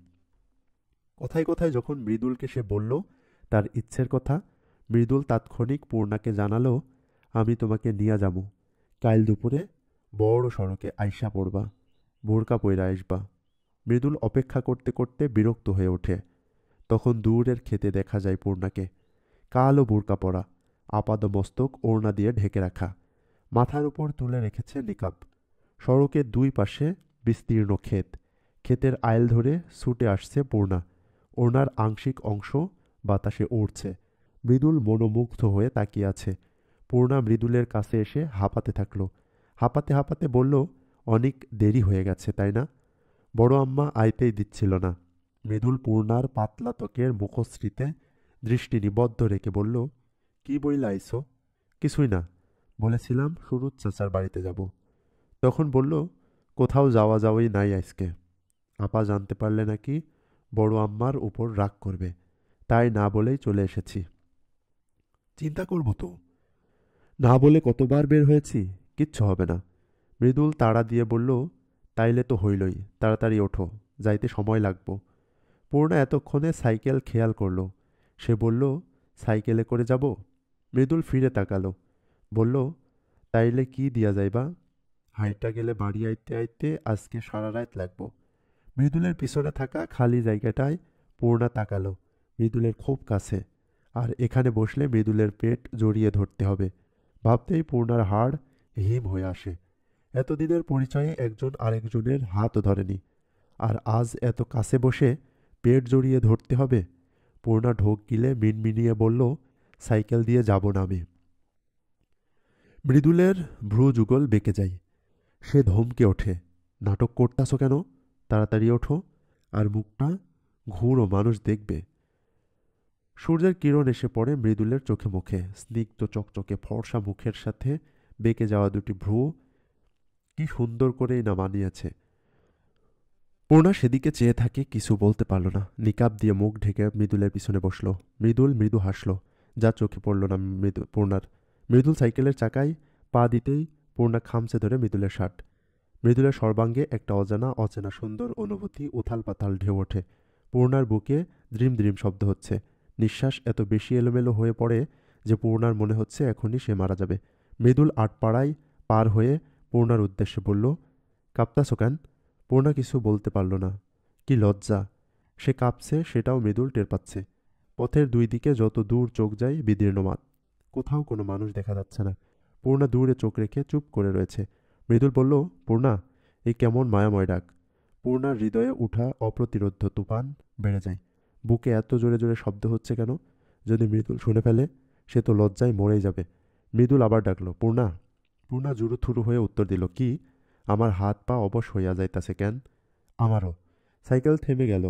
কথায় কথায় যখন মৃদুলকে সে বলল তার ইচ্ছের কথা, মৃদুল তাৎক্ষণিক পূর্ণাকে জানালো, আমি তোমাকে নিয়ে যাবো। কাল দুপুরে বড় সড়কে আইসা পড়বা, বোরকা পইরা আসবা। মৃদুল অপেক্ষা করতে করতে বিরক্ত হয়ে ওঠে। তখন দূরের খেতে দেখা যায় পূর্ণাকে, কালো বোরকা পরা, আপাদমস্তক ওড়না দিয়ে ঢেকে রাখা, মাথার উপর তুলে রেখেছে নিকাব। সড়কের দুই পাশে বিস্তীর্ণ ক্ষেত। ক্ষেতের আইল ধরে ছুটে আসছে পূর্ণা। ওড়নার আংশিক অংশ বাতাসে উড়ছে। মৃদুল মনোমুগ্ধ হয়ে তাকিয়ে আছে। পূর্ণা মৃদুলের কাছে এসে হাঁপাতে থাকল। হাঁপাতে হাঁপাতে বলল, অনেক দেরি হয়ে গেছে তাই না? বড় আম্মা আইতেই দিচ্ছিল না। মৃদুল পূর্ণার পাতলা ত্বকের মুখশ্রীতে দৃষ্টি নিবদ্ধ রেখে বলল, কি বইলা আইছো? কিছুই না, বলেছিলাম সুরুৎ চাচার বাড়িতে যাব। তখন বলল, কোথাও যাওয়া যাওয়াই নাই আজকে। আপা জানতে পারলে নাকি বড় আম্মার উপর রাগ করবে, তাই না বলেই চলে এসেছি। চিন্তা করব তো, না বলে কতবার বের হয়েছি, কিচ্ছু হবে না। মৃদুল তাড়া দিয়ে বলল, তাইলে তো হইলই, তাড়াতাড়ি ওঠো, যাইতে সময় লাগব। পূর্ণা এতক্ষণে সাইকেল খেয়াল করল। সে বলল, সাইকেলে করে যাব? মৃদুল ফিরে তাকালো। বলল, তাইলে কি দিয়া যাইবা? হাইটা গেলে বাড়ি আইতে আইতে আজকে সারা রাত লাগব। মৃদুলের পিছনে থাকা খালি জায়গাটায় পূর্ণা তাকালো। মৃদুলের খুব কাছে, আর এখানে বসলে মৃদুলের পেট জড়িয়ে ধরতে হবে। ভাবতেই পূর্ণার হাড় হিম হয়ে আসে। এতদিনের পরিচয়ে একজন আরেকজনের হাত ধরেনি, আর আজ এত কাছে বসে পেট জড়িয়ে ধরতে হবে। পূর্ণা ঢোক গিলে মিনমিনিয়ে বলল, সাইকেল দিয়ে যাব না আমি। মৃদুলের ভ্রু যুগল বেঁকে যায়। সে ধমকে ওঠে, নাটক করতাছো কেন? তাড়াতাড়ি ওঠো, আর মুখটা ঘুরো, মানুষ দেখবে। সূর্যের কিরণ এসে পড়ে মৃদুলের চোখে মুখে। স্নিগ্ধ চকচকে ফর্সা মুখের সাথে বেঁকে যাওয়া দুটি ভ্রু কি সুন্দর করেই না মানিয়েছে। পূর্ণা সেদিকে চেয়ে থাকে, কিছু বলতে পারল না। নিকাব দিয়ে মুখ ঢেকে মৃদুলের পিছনে বসল। মৃদুল মৃদু হাসল, যা চোখে পড়ল না পূর্ণার। মৃদুল সাইকেলের চাকায় পা দিতেই পূর্ণা খামচে ধরে মৃদুলের শার্ট। মৃদুলের সর্বাঙ্গে একটা অজানা অচেনা সুন্দর অনুভূতি উথাল পাথাল ঢেউ ওঠে। পূর্ণার বুকে দ্রিম দ্রিম শব্দ হচ্ছে। নিঃশ্বাস এত বেশি এলোমেলো হয়ে পড়ে যে পূর্ণার মনে হচ্ছে এখনই সে মারা যাবে। মৃদুল আটপাড়ায় পার হয়ে পূর্ণার উদ্দেশ্যে বলল, কাঁপতাছো কেন? পূর্ণা কিছু বলতে পারল না। কি লজ্জা! সে কাঁপছে, সেটাও মৃদুল টের পাচ্ছে। পথের দুই দিকে যত দূর চোখ যায় বিদীর্ণ মাঠ। কোথাও কোনো মানুষ দেখা যাচ্ছে না। পূর্ণা দূরে চোখ রেখে চুপ করে রয়েছে। মৃদুল বলল, পূর্ণা, এই কেমন মায়াময় ডাক! পূর্ণার হৃদয়ে উঠা অপ্রতিরোধ তুফান বেড়ে যায়। বুকে এত জোরে জোরে শব্দ হচ্ছে কেন? যদি মৃদুল শুনে ফেলে, সে তো লজ্জায় মরেই যাবে। মৃদুল আবার ডাকলো, পূর্ণা। পূর্ণা জুড়ুথুরু হয়ে উত্তর দিল, কি? আমার হাত পা অবশ হইয়া যাইতাছে কেন? আমারও। সাইকেল থেমে গেল।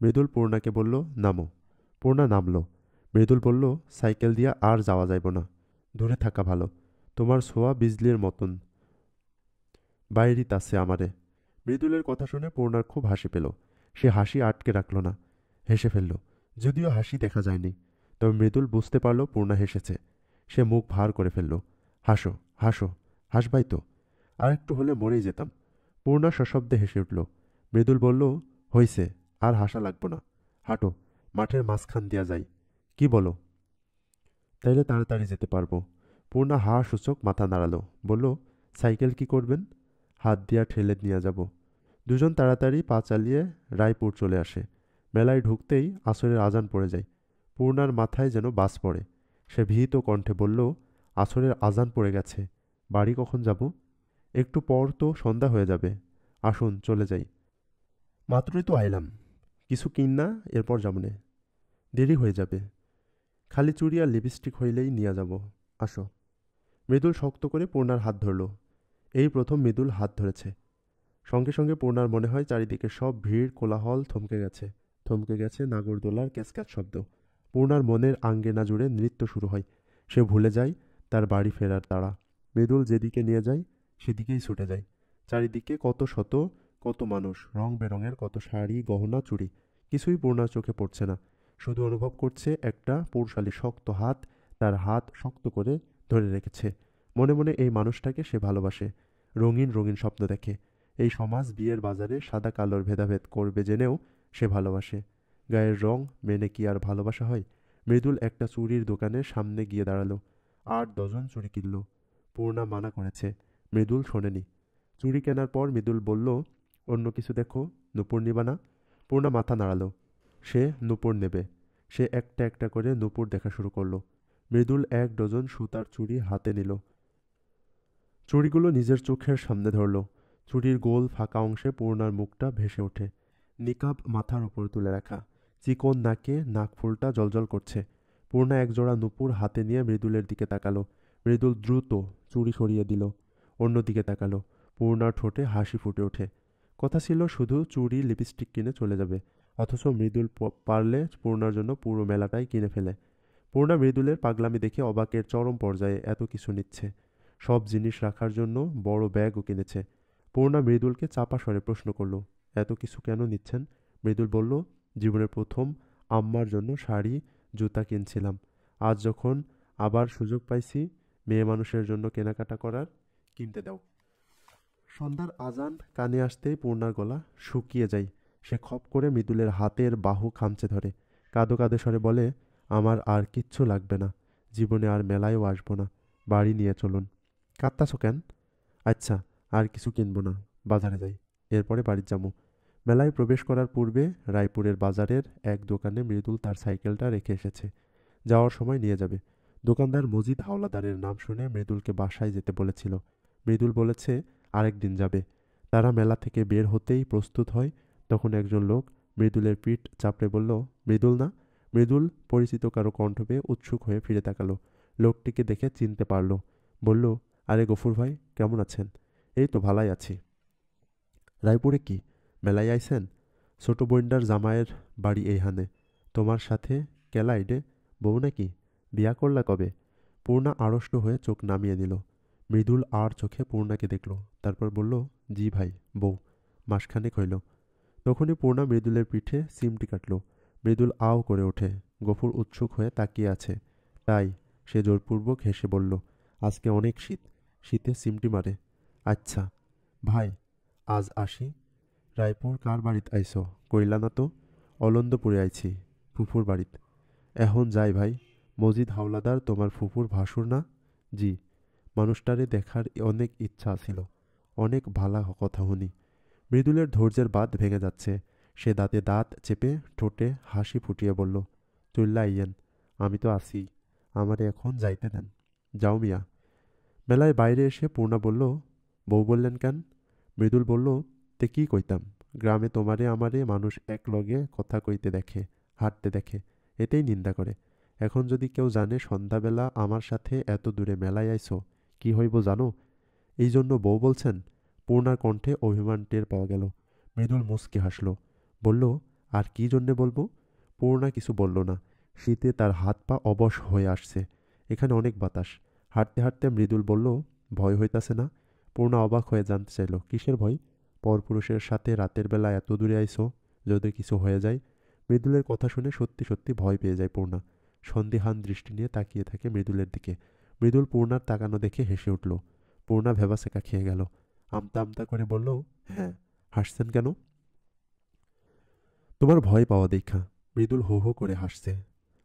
মৃদুল পূর্ণাকে বলল, নামো। পূর্ণা নামল। মৃদুল বলল, সাইকেল দিয়ে আর যাওয়া যাইব না, ধরে থাকা ভালো, তোমার ছোঁয়া বিজলির মতন বাইরে তাছে আমারে। মৃদুলের কথা শুনে পূর্ণার খুব হাসি পেল। সে হাসি আটকে রাখল না, হেসে ফেলল। যদিও হাসি দেখা যায়নি, তবে মৃদুল বুঝতে পারল পূর্ণা হেসেছে। সে মুখ ভার করে ফেলল। হাসো হাসো, হাসবাই তো, আর একটু হলে মরেই যেতাম। পূর্ণা সশব্দে হেসে উঠল। মৃদুল বলল, হইছে, আর হাসা লাগবো না, হাঁটো, মাঠের মাঝখান দিয়া যাই, কি বলো? তাইলে তাড়াতাড়ি যেতে পারবো। পূর্ণা হা সূচক মাথা নাড়ালো, বলল, সাইকেল কি করবেন? হাত দিয়া ঠেলে নিয়ে যাব। দুজন তাড়াতাড়ি পা চালিয়ে রায়পুর চলে আসে। মেলায় ঢুকতেই আসরের আজান পড়ে যায়। পূর্ণার মাথায় যেন বাস পড়ে। সে ভীত কণ্ঠে বলল, আসরের আজান পড়ে গেছে, বাড়ি কখন যাব? একটু পর তো সন্ধ্যা হয়ে যাবে, আসুন চলে যাই। মাত্রই তো আইলাম, কিছু কিন না, এরপর যাব নে, দেরি হয়ে যাবে, খালি চুড়ি আর লিপস্টিক হইলেই নিয়ে যাব, আসো। মৃদুল শক্ত করে পূর্ণার হাত ধরল। এই প্রথম মৃদুল হাত ধরেছে। সঙ্গে সঙ্গে পূর্ণার মনে হয় চারিদিকে সব ভিড় কোলাহল থমকে গেছে। থমকে গেছে নাগরদোলার ক্যাচক্যাচ শব্দ। পূর্ণার মনের আঙ্গেনা জুড়ে নৃত্য শুরু হয়। সে ভুলে যায় তার বাড়ি ফেরার তাড়া। মৃদুল যেদিকে নিয়ে যায় সেদিকেই ছুটে যায়। চারিদিকে কত শত, কত মানুষ, রং বেরঙের কত শাড়ি, গহনা, চুড়ি, কিছুই পূর্ণার চোখে পড়ছে না। শুধু অনুভব করছে একটা পুরুষালী শক্ত হাত তার হাত শক্ত করে ধরে রেখেছে। মনে মনে এই মানুষটাকে সে ভালোবাসে। রঙিন রঙিন স্বপ্ন দেখে। এই সমাজ বিয়ের বাজারে সাদা কালোর ভেদাভেদ করবে জেনেও সে ভালোবাসে। গায়ের রং মেনে কি আর ভালোবাসা হয়? মৃদুল একটা চুরির দোকানের সামনে গিয়ে দাঁড়ালো। 8-10 চুরি কিনল। পূর্ণা মানা করেছে, মৃদুল শোনেনি। চুরি কেনার পর মৃদুল বলল, অন্য কিছু দেখো, নূপুর নিবা না? পূর্ণা মাথা নাড়ালো। সে নূপুর নেবে। সে একটা একটা করে নূপুর দেখা শুরু করলো। মৃদুল 1 ডজন সুতার চুড়ি হাতে নিল। চুড়িগুলো নিজের চোখের সামনে ধরল। চুড়ির গোল ফাঁকা অংশে পূর্ণার মুখটা ভেসে ওঠে। নিকাব মাথার ওপর তুলে রাখা, চিকন নাকে নাকফুলটা জলজল করছে। পূর্ণা একজোড়া নূপুর হাতে নিয়ে মৃদুলের দিকে তাকালো। মৃদুল দ্রুত চুড়ি সরিয়ে দিল, অন্যদিকে তাকালো। পূর্ণার ঠোঁটে হাসি ফুটে ওঠে। কথা ছিল শুধু চুড়ি লিপস্টিক কিনে চলে যাবে, অথচ মৃদুল পারলে পূর্ণার জন্য পুরো মেলাটাই কিনে ফেলে। পূর্ণা মৃদুলের পাগলামি দেখে অবাকের চরম পর্যায়ে। এত কিছু নিচ্ছে, সব জিনিস রাখার জন্য বড় ব্যাগও কিনেছে। পূর্ণা মৃদুলকে চাপা স্বরে প্রশ্ন করল, এত কিছু কেন নিচ্ছেন? মৃদুল বলল, জীবনের প্রথম আম্মার জন্য শাড়ি, জুতা কিনছিলাম, আজ যখন আবার সুযোগ পাইছি মেয়ে মানুষের জন্য কেনাকাটা করার, কিনতে দাও। সন্ধ্যার আজান কানে আসতেই পূর্ণার গলা শুকিয়ে যায়। সে খপ করে মৃদুলের হাতের বাহু খামচে ধরে কাঁদো কাঁদো স্বরে বলে, আমার আর কিচ্ছু লাগবে না, জীবনে আর মেলায়ও আসবো না, বাড়ি নিয়ে চলুন। কাঁদতাছো কেন? আচ্ছা, আর কিছু কিনবো না, বাজারে যাই, এরপরে বাড়ির যাবো। মেলায় প্রবেশ করার পূর্বে রায়পুরের বাজারের এক দোকানে মৃদুল তার সাইকেলটা রেখে এসেছে, যাওয়ার সময় নিয়ে যাবে। দোকানদার মসজিদ হাওলাদারের নাম শুনে মৃদুলকে বাসায় যেতে বলেছিল। মৃদুল বলেছে আরেক দিন যাবে। তারা মেলা থেকে বের হতেই প্রস্তুত হয়, তখন একজন লোক মৃদুলের পিঠ চাপড়ে বলল, মৃদুল না? মৃদুল পরিচিত কারো কণ্ঠ পেয়ে উৎসুক হয়ে ফিরে তাকালো। লোকটিকে দেখে চিনতে পারল। বলল, আরে গফুর ভাই, কেমন আছেন? এই তো ভালাই আছি। রায়পুরে কি মেলায় আইছেন? ছোট বইন্ডার জামায়ের বাড়ি এইহানে। তোমার সাথে কেলাইডে বউ নাকি? বিয়া করলা কবে? পূর্ণা আড়ষ্ট হয়ে চোখ নামিয়ে নিল। মৃদুল আর চোখে পূর্ণাকে দেখল, তারপর বলল, জি ভাই, বউ মাসখানেক হইল। তখনই পূর্ণা মৃদুলের পিঠে সিমটি কাটল। মৃদুল আও করে ওঠে। গফুর উৎসুক হয়ে তাকিয়ে আছে, তাই সে জোরপূর্বক হেসে বলল, আজকে অনেক শীত, শীতে সিমটি মারে। আচ্ছা ভাই, আজ আসি। রায়পুর কার বাড়িত আইস? কইলা না তো। অলন্দপুরে আইছি, ফুফুর বাড়িত। এখন যাই ভাই। মসজিদ হাওলাদার তোমার ফুফুর ভাসুর না? জি। মানুষটারে দেখার অনেক ইচ্ছা ছিল, অনেক ভালা কথা শুনি। মৃদুলের ধৈর্যের বাঁধ ভেঙে যাচ্ছে। সে দাঁতে দাঁত চেপে ঠোঁটে হাসি ফুটিয়ে বলল, চল্লা আইয়েন, আমি তো আসি, আমারে এখন যাইতে দেন। যাও মিয়া। মেলায় বাইরে এসে পূর্ণা বলল, বউ বললেন কেন? মৃদুল বলল, তে কি কইতাম, গ্রামে তোমারে আমারে মানুষ এক লগে কথা কইতে দেখে, হাঁটতে দেখে, এতেই নিন্দা করে। এখন যদি কেউ জানে সন্ধ্যাবেলা আমার সাথে এত দূরে মেলায় আইসো, কি হইব জানো? এই জন্য বউ বলছেন? পূর্ণার কণ্ঠে অভিমান টের পাওয়া গেল। মৃদুল মুচকি হাসল, বলল, আর কি জন্যে বলবো? পূর্ণা কিছু বলল না। শীতে তার হাত পা অবশ হয়ে আসছে, এখানে অনেক বাতাস। হাঁটতে হাঁটতে মৃদুল বলল, ভয় হইতাছে না? পূর্ণা অবাক হয়ে জানতে চাইল, কিসের ভয়? পরপুরুষের সাথে রাতের বেলা এত দূরে আইসো, যদি কিছু হয়ে যায়। মৃদুলের কথা শুনে সত্যি সত্যি ভয় পেয়ে যায় পূর্ণা। সন্দিহান দৃষ্টি নিয়ে তাকিয়ে থাকে মৃদুলের দিকে। মৃদুল পূর্ণার তাকানো দেখে হেসে উঠল। পূর্ণা ভেবাসেকা খেয়ে গেল, আমতা আমতা করে বলল, হ্যাঁ। হাসছেন কেন? তোমার ভয় পাওয়া দেখা। মৃদুল হো হো করে হাসছে।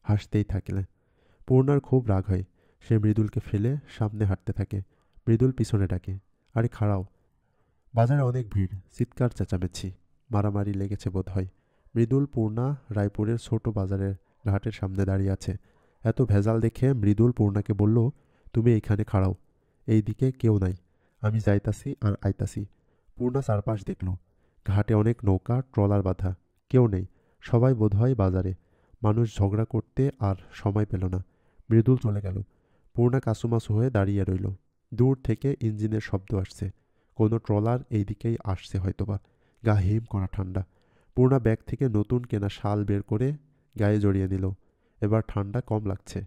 হাসতেই থাকলে পূর্ণার খুব রাগ হয়। সে মৃদুলকে ফেলে সামনে হাঁটতে থাকে। মৃদুল পিছনে ডাকে, আরে খাড়াও। বাজারে অনেক ভিড়, চিৎকার চেঁচামেচি, মারামারি লেগেছে বোধ হয়। মৃদুল পূর্ণা রায়পুরের ছোট বাজারের ঘাটের সামনে দাঁড়িয়ে আছে। এত ভেজাল দেখে মৃদুল পূর্ণাকে বলল, তুমি এইখানে খাড়াও, এই দিকে কেউ নাই, আমি যাইতাছি আর আইতাছি। পূর্ণা চারপাশ দেখল, ঘাটে অনেক নৌকা, ট্রলার বাঁধা, কেউ নেই, সবাই বোধ হয় বাজারে। মানুষ ঝগড়া করতে আর সময় পেল না। মৃদুল চলে গেল। পূর্ণা কাসুমাসু হয়ে দাঁড়িয়ে রইল। দূর থেকে ইঞ্জিনের শব্দ আসছে, কোনো ট্রলার এই দিকেই আসছে হয়তোবা। গা হিম করা ঠান্ডা। পূর্ণা ব্যাগ থেকে নতুন কেনা শাল বের করে গায়ে জড়িয়ে নিল, এবার ঠান্ডা কম লাগছে।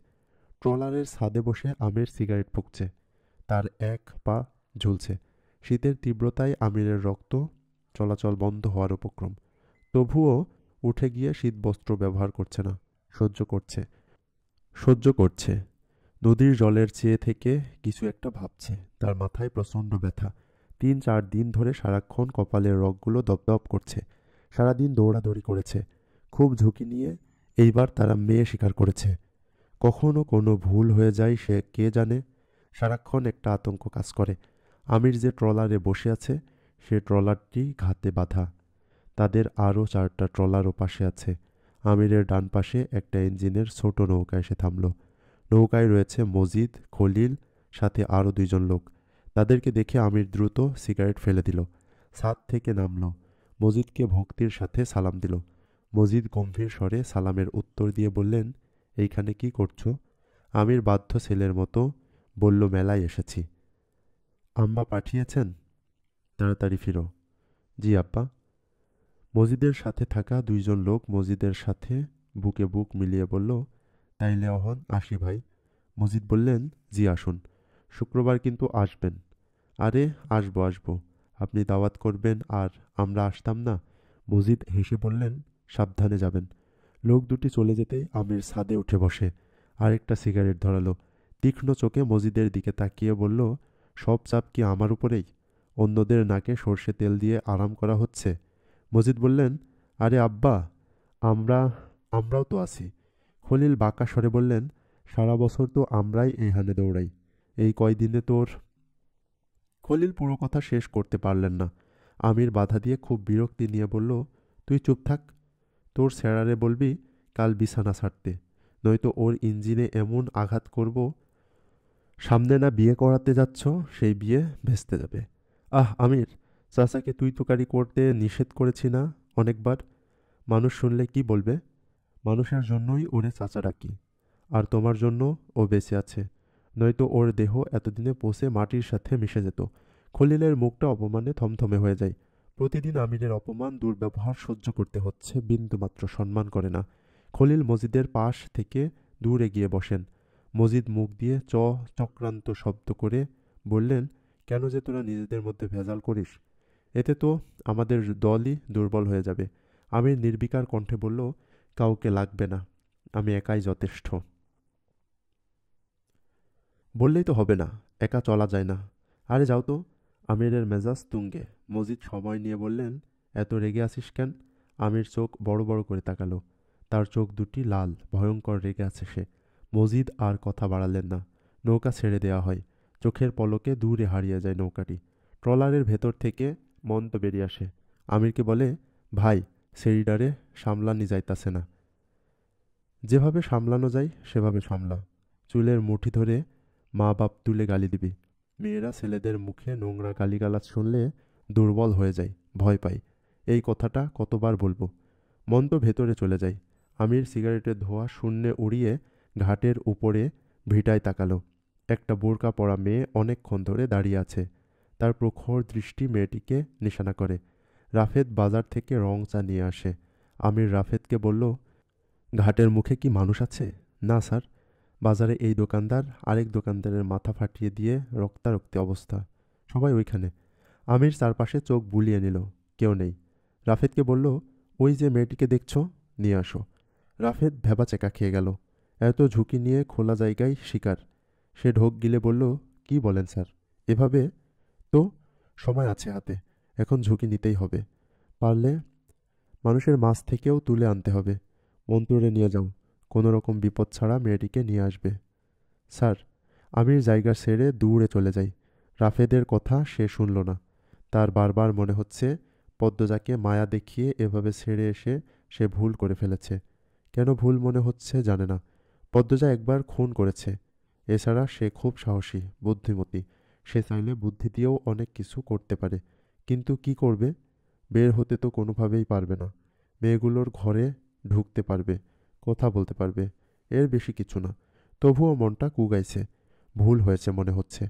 ট্রলারের ছাদে বসে আমির সিগারেট ফুঁকছে, তার এক পা ঝুলছে। শীতের তীব্রতায় আমিরের রক্ত চলাচল বন্ধ হওয়ার উপক্রম, তবুও উঠে গিয়ে শীতবস্ত্র ব্যবহার করছে না, সহ্য করছে। নদীর জলের চেয়ে থেকে কিছু একটা ভাবছে। তার মাথায় প্রচণ্ড ব্যথা। 3-4 দিন ধরে সারাক্ষণ কপালের রগগুলো দপদপ করছে। সারাদিন দৌড়াদৌড়ি করেছে, খুব ঝুঁকি নিয়ে এইবার তারা মেয়ে শিকার করেছে। কখনো কোনো ভুল হয়ে যায় সে কে জানে। সারাক্ষণ একটা আতঙ্ক কাজ করে। আমির যে ট্রলারে বসে আছে সে ট্রলারটি ঘাতে বাঁধা। তাদের আরও 4টা ট্রলার ও পাশে আছে। আমিরের ডান পাশে একটা ইঞ্জিনের ছোট নৌকা এসে থামল। নৌকায় রয়েছে মসজিদ, খলিল, সাথে আরও 2জন লোক। তাদেরকে দেখে আমির দ্রুত সিগারেট ফেলে দিল, ছাদ থেকে নামল, মসজিদকে ভক্তির সাথে সালাম দিল। মসজিদ গম্ভীর স্বরে সালামের উত্তর দিয়ে বললেন, এইখানে কি করছো? আমির বাধ্য ছেলের মতো বলল, মেলায় এসেছি। আম্মা পাঠিয়েছেন? তাড়াতাড়ি ফিরো। জি আব্বা। মসজিদের সাথে থাকা 2জন লোক মসজিদের সাথে বুকে বুক মিলিয়ে বলল, তাইলে অহন আসি ভাই। মসজিদ বললেন, জি আসুন, শুক্রবার কিন্তু আসবেন। আরে আসবো, আপনি দাওয়াত করবেন আর আমরা আসতাম না? মসজিদ হেসে বললেন, সাবধানে যাবেন। লোক দুটি চলে যেতেই আমির ছাদে উঠে বসে আরেকটা সিগারেট ধরালো। তীক্ষ্ণ চোখে মসজিদের দিকে তাকিয়ে বলল, সব চাপ কি আমার উপরেই? অন্যদের নাকে সর্ষে তেল দিয়ে আরাম করা হচ্ছে। মসজিদ বললেন, আরে আব্বা, আমরাও তো আছি। খলিল বাঁকা স্বরে বললেন, সারা বছর তো আমরাই এখানে দৌড়াই, এই কয়দিনে তোর। খলিল পুরো কথা শেষ করতে পারলেন না। আমির বাধা দিয়ে খুব বিরক্তি নিয়ে বলল, তুই চুপ থাক, তোর স্যারারে বলবি কাল বিছানা ছাড়তে, নয়তো ওর ইঞ্জিনে এমন আঘাত করব। সামনে না বিয়ে করাতে যাচ্ছ, সেই বিয়ে ভেস্তে যাবে। আহ আমির, চাচাকে তুই তোকারি করতে নিষেধ করেছি না অনেকবার? মানুষ শুনলে কি বলবে? মানুষের জন্যই ওরে চাচা ডাকি, আর তোমার জন্য ও বেঁচে আছে, নয়তো ওর দেহ এতদিনে পচে মাটির সাথে মিশে যেত। খলিলের মুখটা অপমানে থমথমে হয়ে যায়। প্রতিদিন আমিরের অপমান, দুর্ব্যবহার সহ্য করতে হচ্ছে, বিন্দুমাত্র সম্মান করে না। খলিল মসজিদের পাশ থেকে দূরে গিয়ে বসেন। মসজিদ মুখ দিয়ে চক্রান্ত শব্দ করে বললেন, কেন যে তোরা নিজেদের মধ্যে ভেজাল করিস? এতে তো আমাদের দলই দুর্বল হয়ে যাবে। আমির নির্বিকার কণ্ঠে বলল, কাউকে লাগবে না, আমি একাই যথেষ্ট। বললেই তো হবে না, একা চলা যায় না। আরে যাও তো। আমিরের মেজাজ তুঙ্গে। মসজিদ সময় নিয়ে বললেন, এত রেগে আছিস কেন? আমির চোখ বড় বড় করে তাকালো, তার চোখ দুটি লাল, ভয়ঙ্কর রেগে আছে সে। মসজিদ আর কথা বাড়ালেন না। নৌকা ছেড়ে দেওয়া হয়, চোখের পলকে দূরে হারিয়ে যায় নৌকাটি। ট্রলারের ভেতর থেকে মন্ত বেরিয়ে আসে। আমিরকে বলে, ভাই সেরিডারে সামলানি যাইতাছে না, যেভাবে সামলানো যায় সেভাবে সামলা। চুলের মুঠি ধরে মা বাপ তুলে গালি দিবি। মেয়েরা ছেলেদের মুখে নোংরা গালিগালাজ শুনলে দুর্বল হয়ে যায়, ভয় পায়। এই কথাটা কতবার বলবো? মন্ত ভেতরে চলে যায়। আমির সিগারেটের ধোঁয়া শূন্যে উড়িয়ে ঘাটের উপরে ভিটায় তাকালো। একটা বোরকা পরা মেয়ে অনেকক্ষণ ধরে দাঁড়িয়ে আছে। তার প্রখর দৃষ্টি মেয়েটিকে নিশানা করে। রাফেদ বাজার থেকে রং চা নিয়ে আসে। আমির রাফেদকে বলল, ঘাটের মুখে কি মানুষ আছে? না স্যার, বাজারে এই দোকানদার আরেক দোকানদারের মাথা ফাটিয়ে দিয়ে রক্তারক্তি অবস্থা, সবাই ওইখানে। আমির চারপাশে চোখ বুলিয়ে নিল, কেউ নেই। রাফেদকে বলল, ওই যে মেয়েটিকে দেখছ, নিয়ে আসো। রাফেদ ভেবা চেকা খেয়ে গেল, এত ঝুঁকি নিয়ে খোলা জায়গায় শিকার। সে ঢোক গিলে বলল, কি বলেন স্যার এভাবে? তো সময় আছে হাতে, এখন ঝুঁকি নিতেই হবে, পারলে মানুষের মাছ থেকেও তুলে আনতে হবে। মন্ত্রে নিয়ে যাও, কোনো রকম বিপদ ছাড়া মেয়েটিকে নিয়ে আসবে। স্যার, আমির জায়গা ছেড়ে দূরে চলে যাই। রাফেদের কথা সে শুনল না। তার বারবার মনে হচ্ছে পদ্মজাকে মায়া দেখিয়ে এভাবে ছেড়ে এসে সে ভুল করে ফেলেছে। কেন ভুল মনে হচ্ছে জানে না। পদ্মজা একবার খুন করেছে, এছাড়া সে খুব সাহসী, বুদ্ধিমতী। সে চাইলে বুদ্ধি দিয়েও অনেক কিছু করতে পারে, কিন্তু কি করবে? বের হতে তো কোনোভাবেই পারবে না। মেয়েগুলোর ঘরে ঢুকতে পারবে, কথা বলতে পারবে, এর বেশি কিছু না। তবুও মনটা কুগাইছে, ভুল হয়েছে মনে হচ্ছে।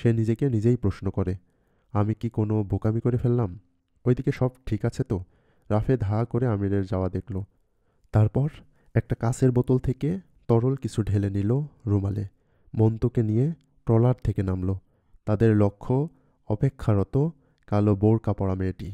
সে নিজেকে নিজেই প্রশ্ন করে, আমি কি কোনো বোকামি করে ফেললাম? ওইদিকে সব ঠিক আছে তো? রাফেদ হা করে আমিরের যাওয়া দেখল। তারপর একটা কাঁচের বোতল থেকে তরল কিছু ঢেলে নিল রুমালে। মন্তকে নিয়ে ট্রলার থেকে নামল। তাদের লক্ষ্য অপেক্ষারত কালো বোরকা পরা মেয়েটি।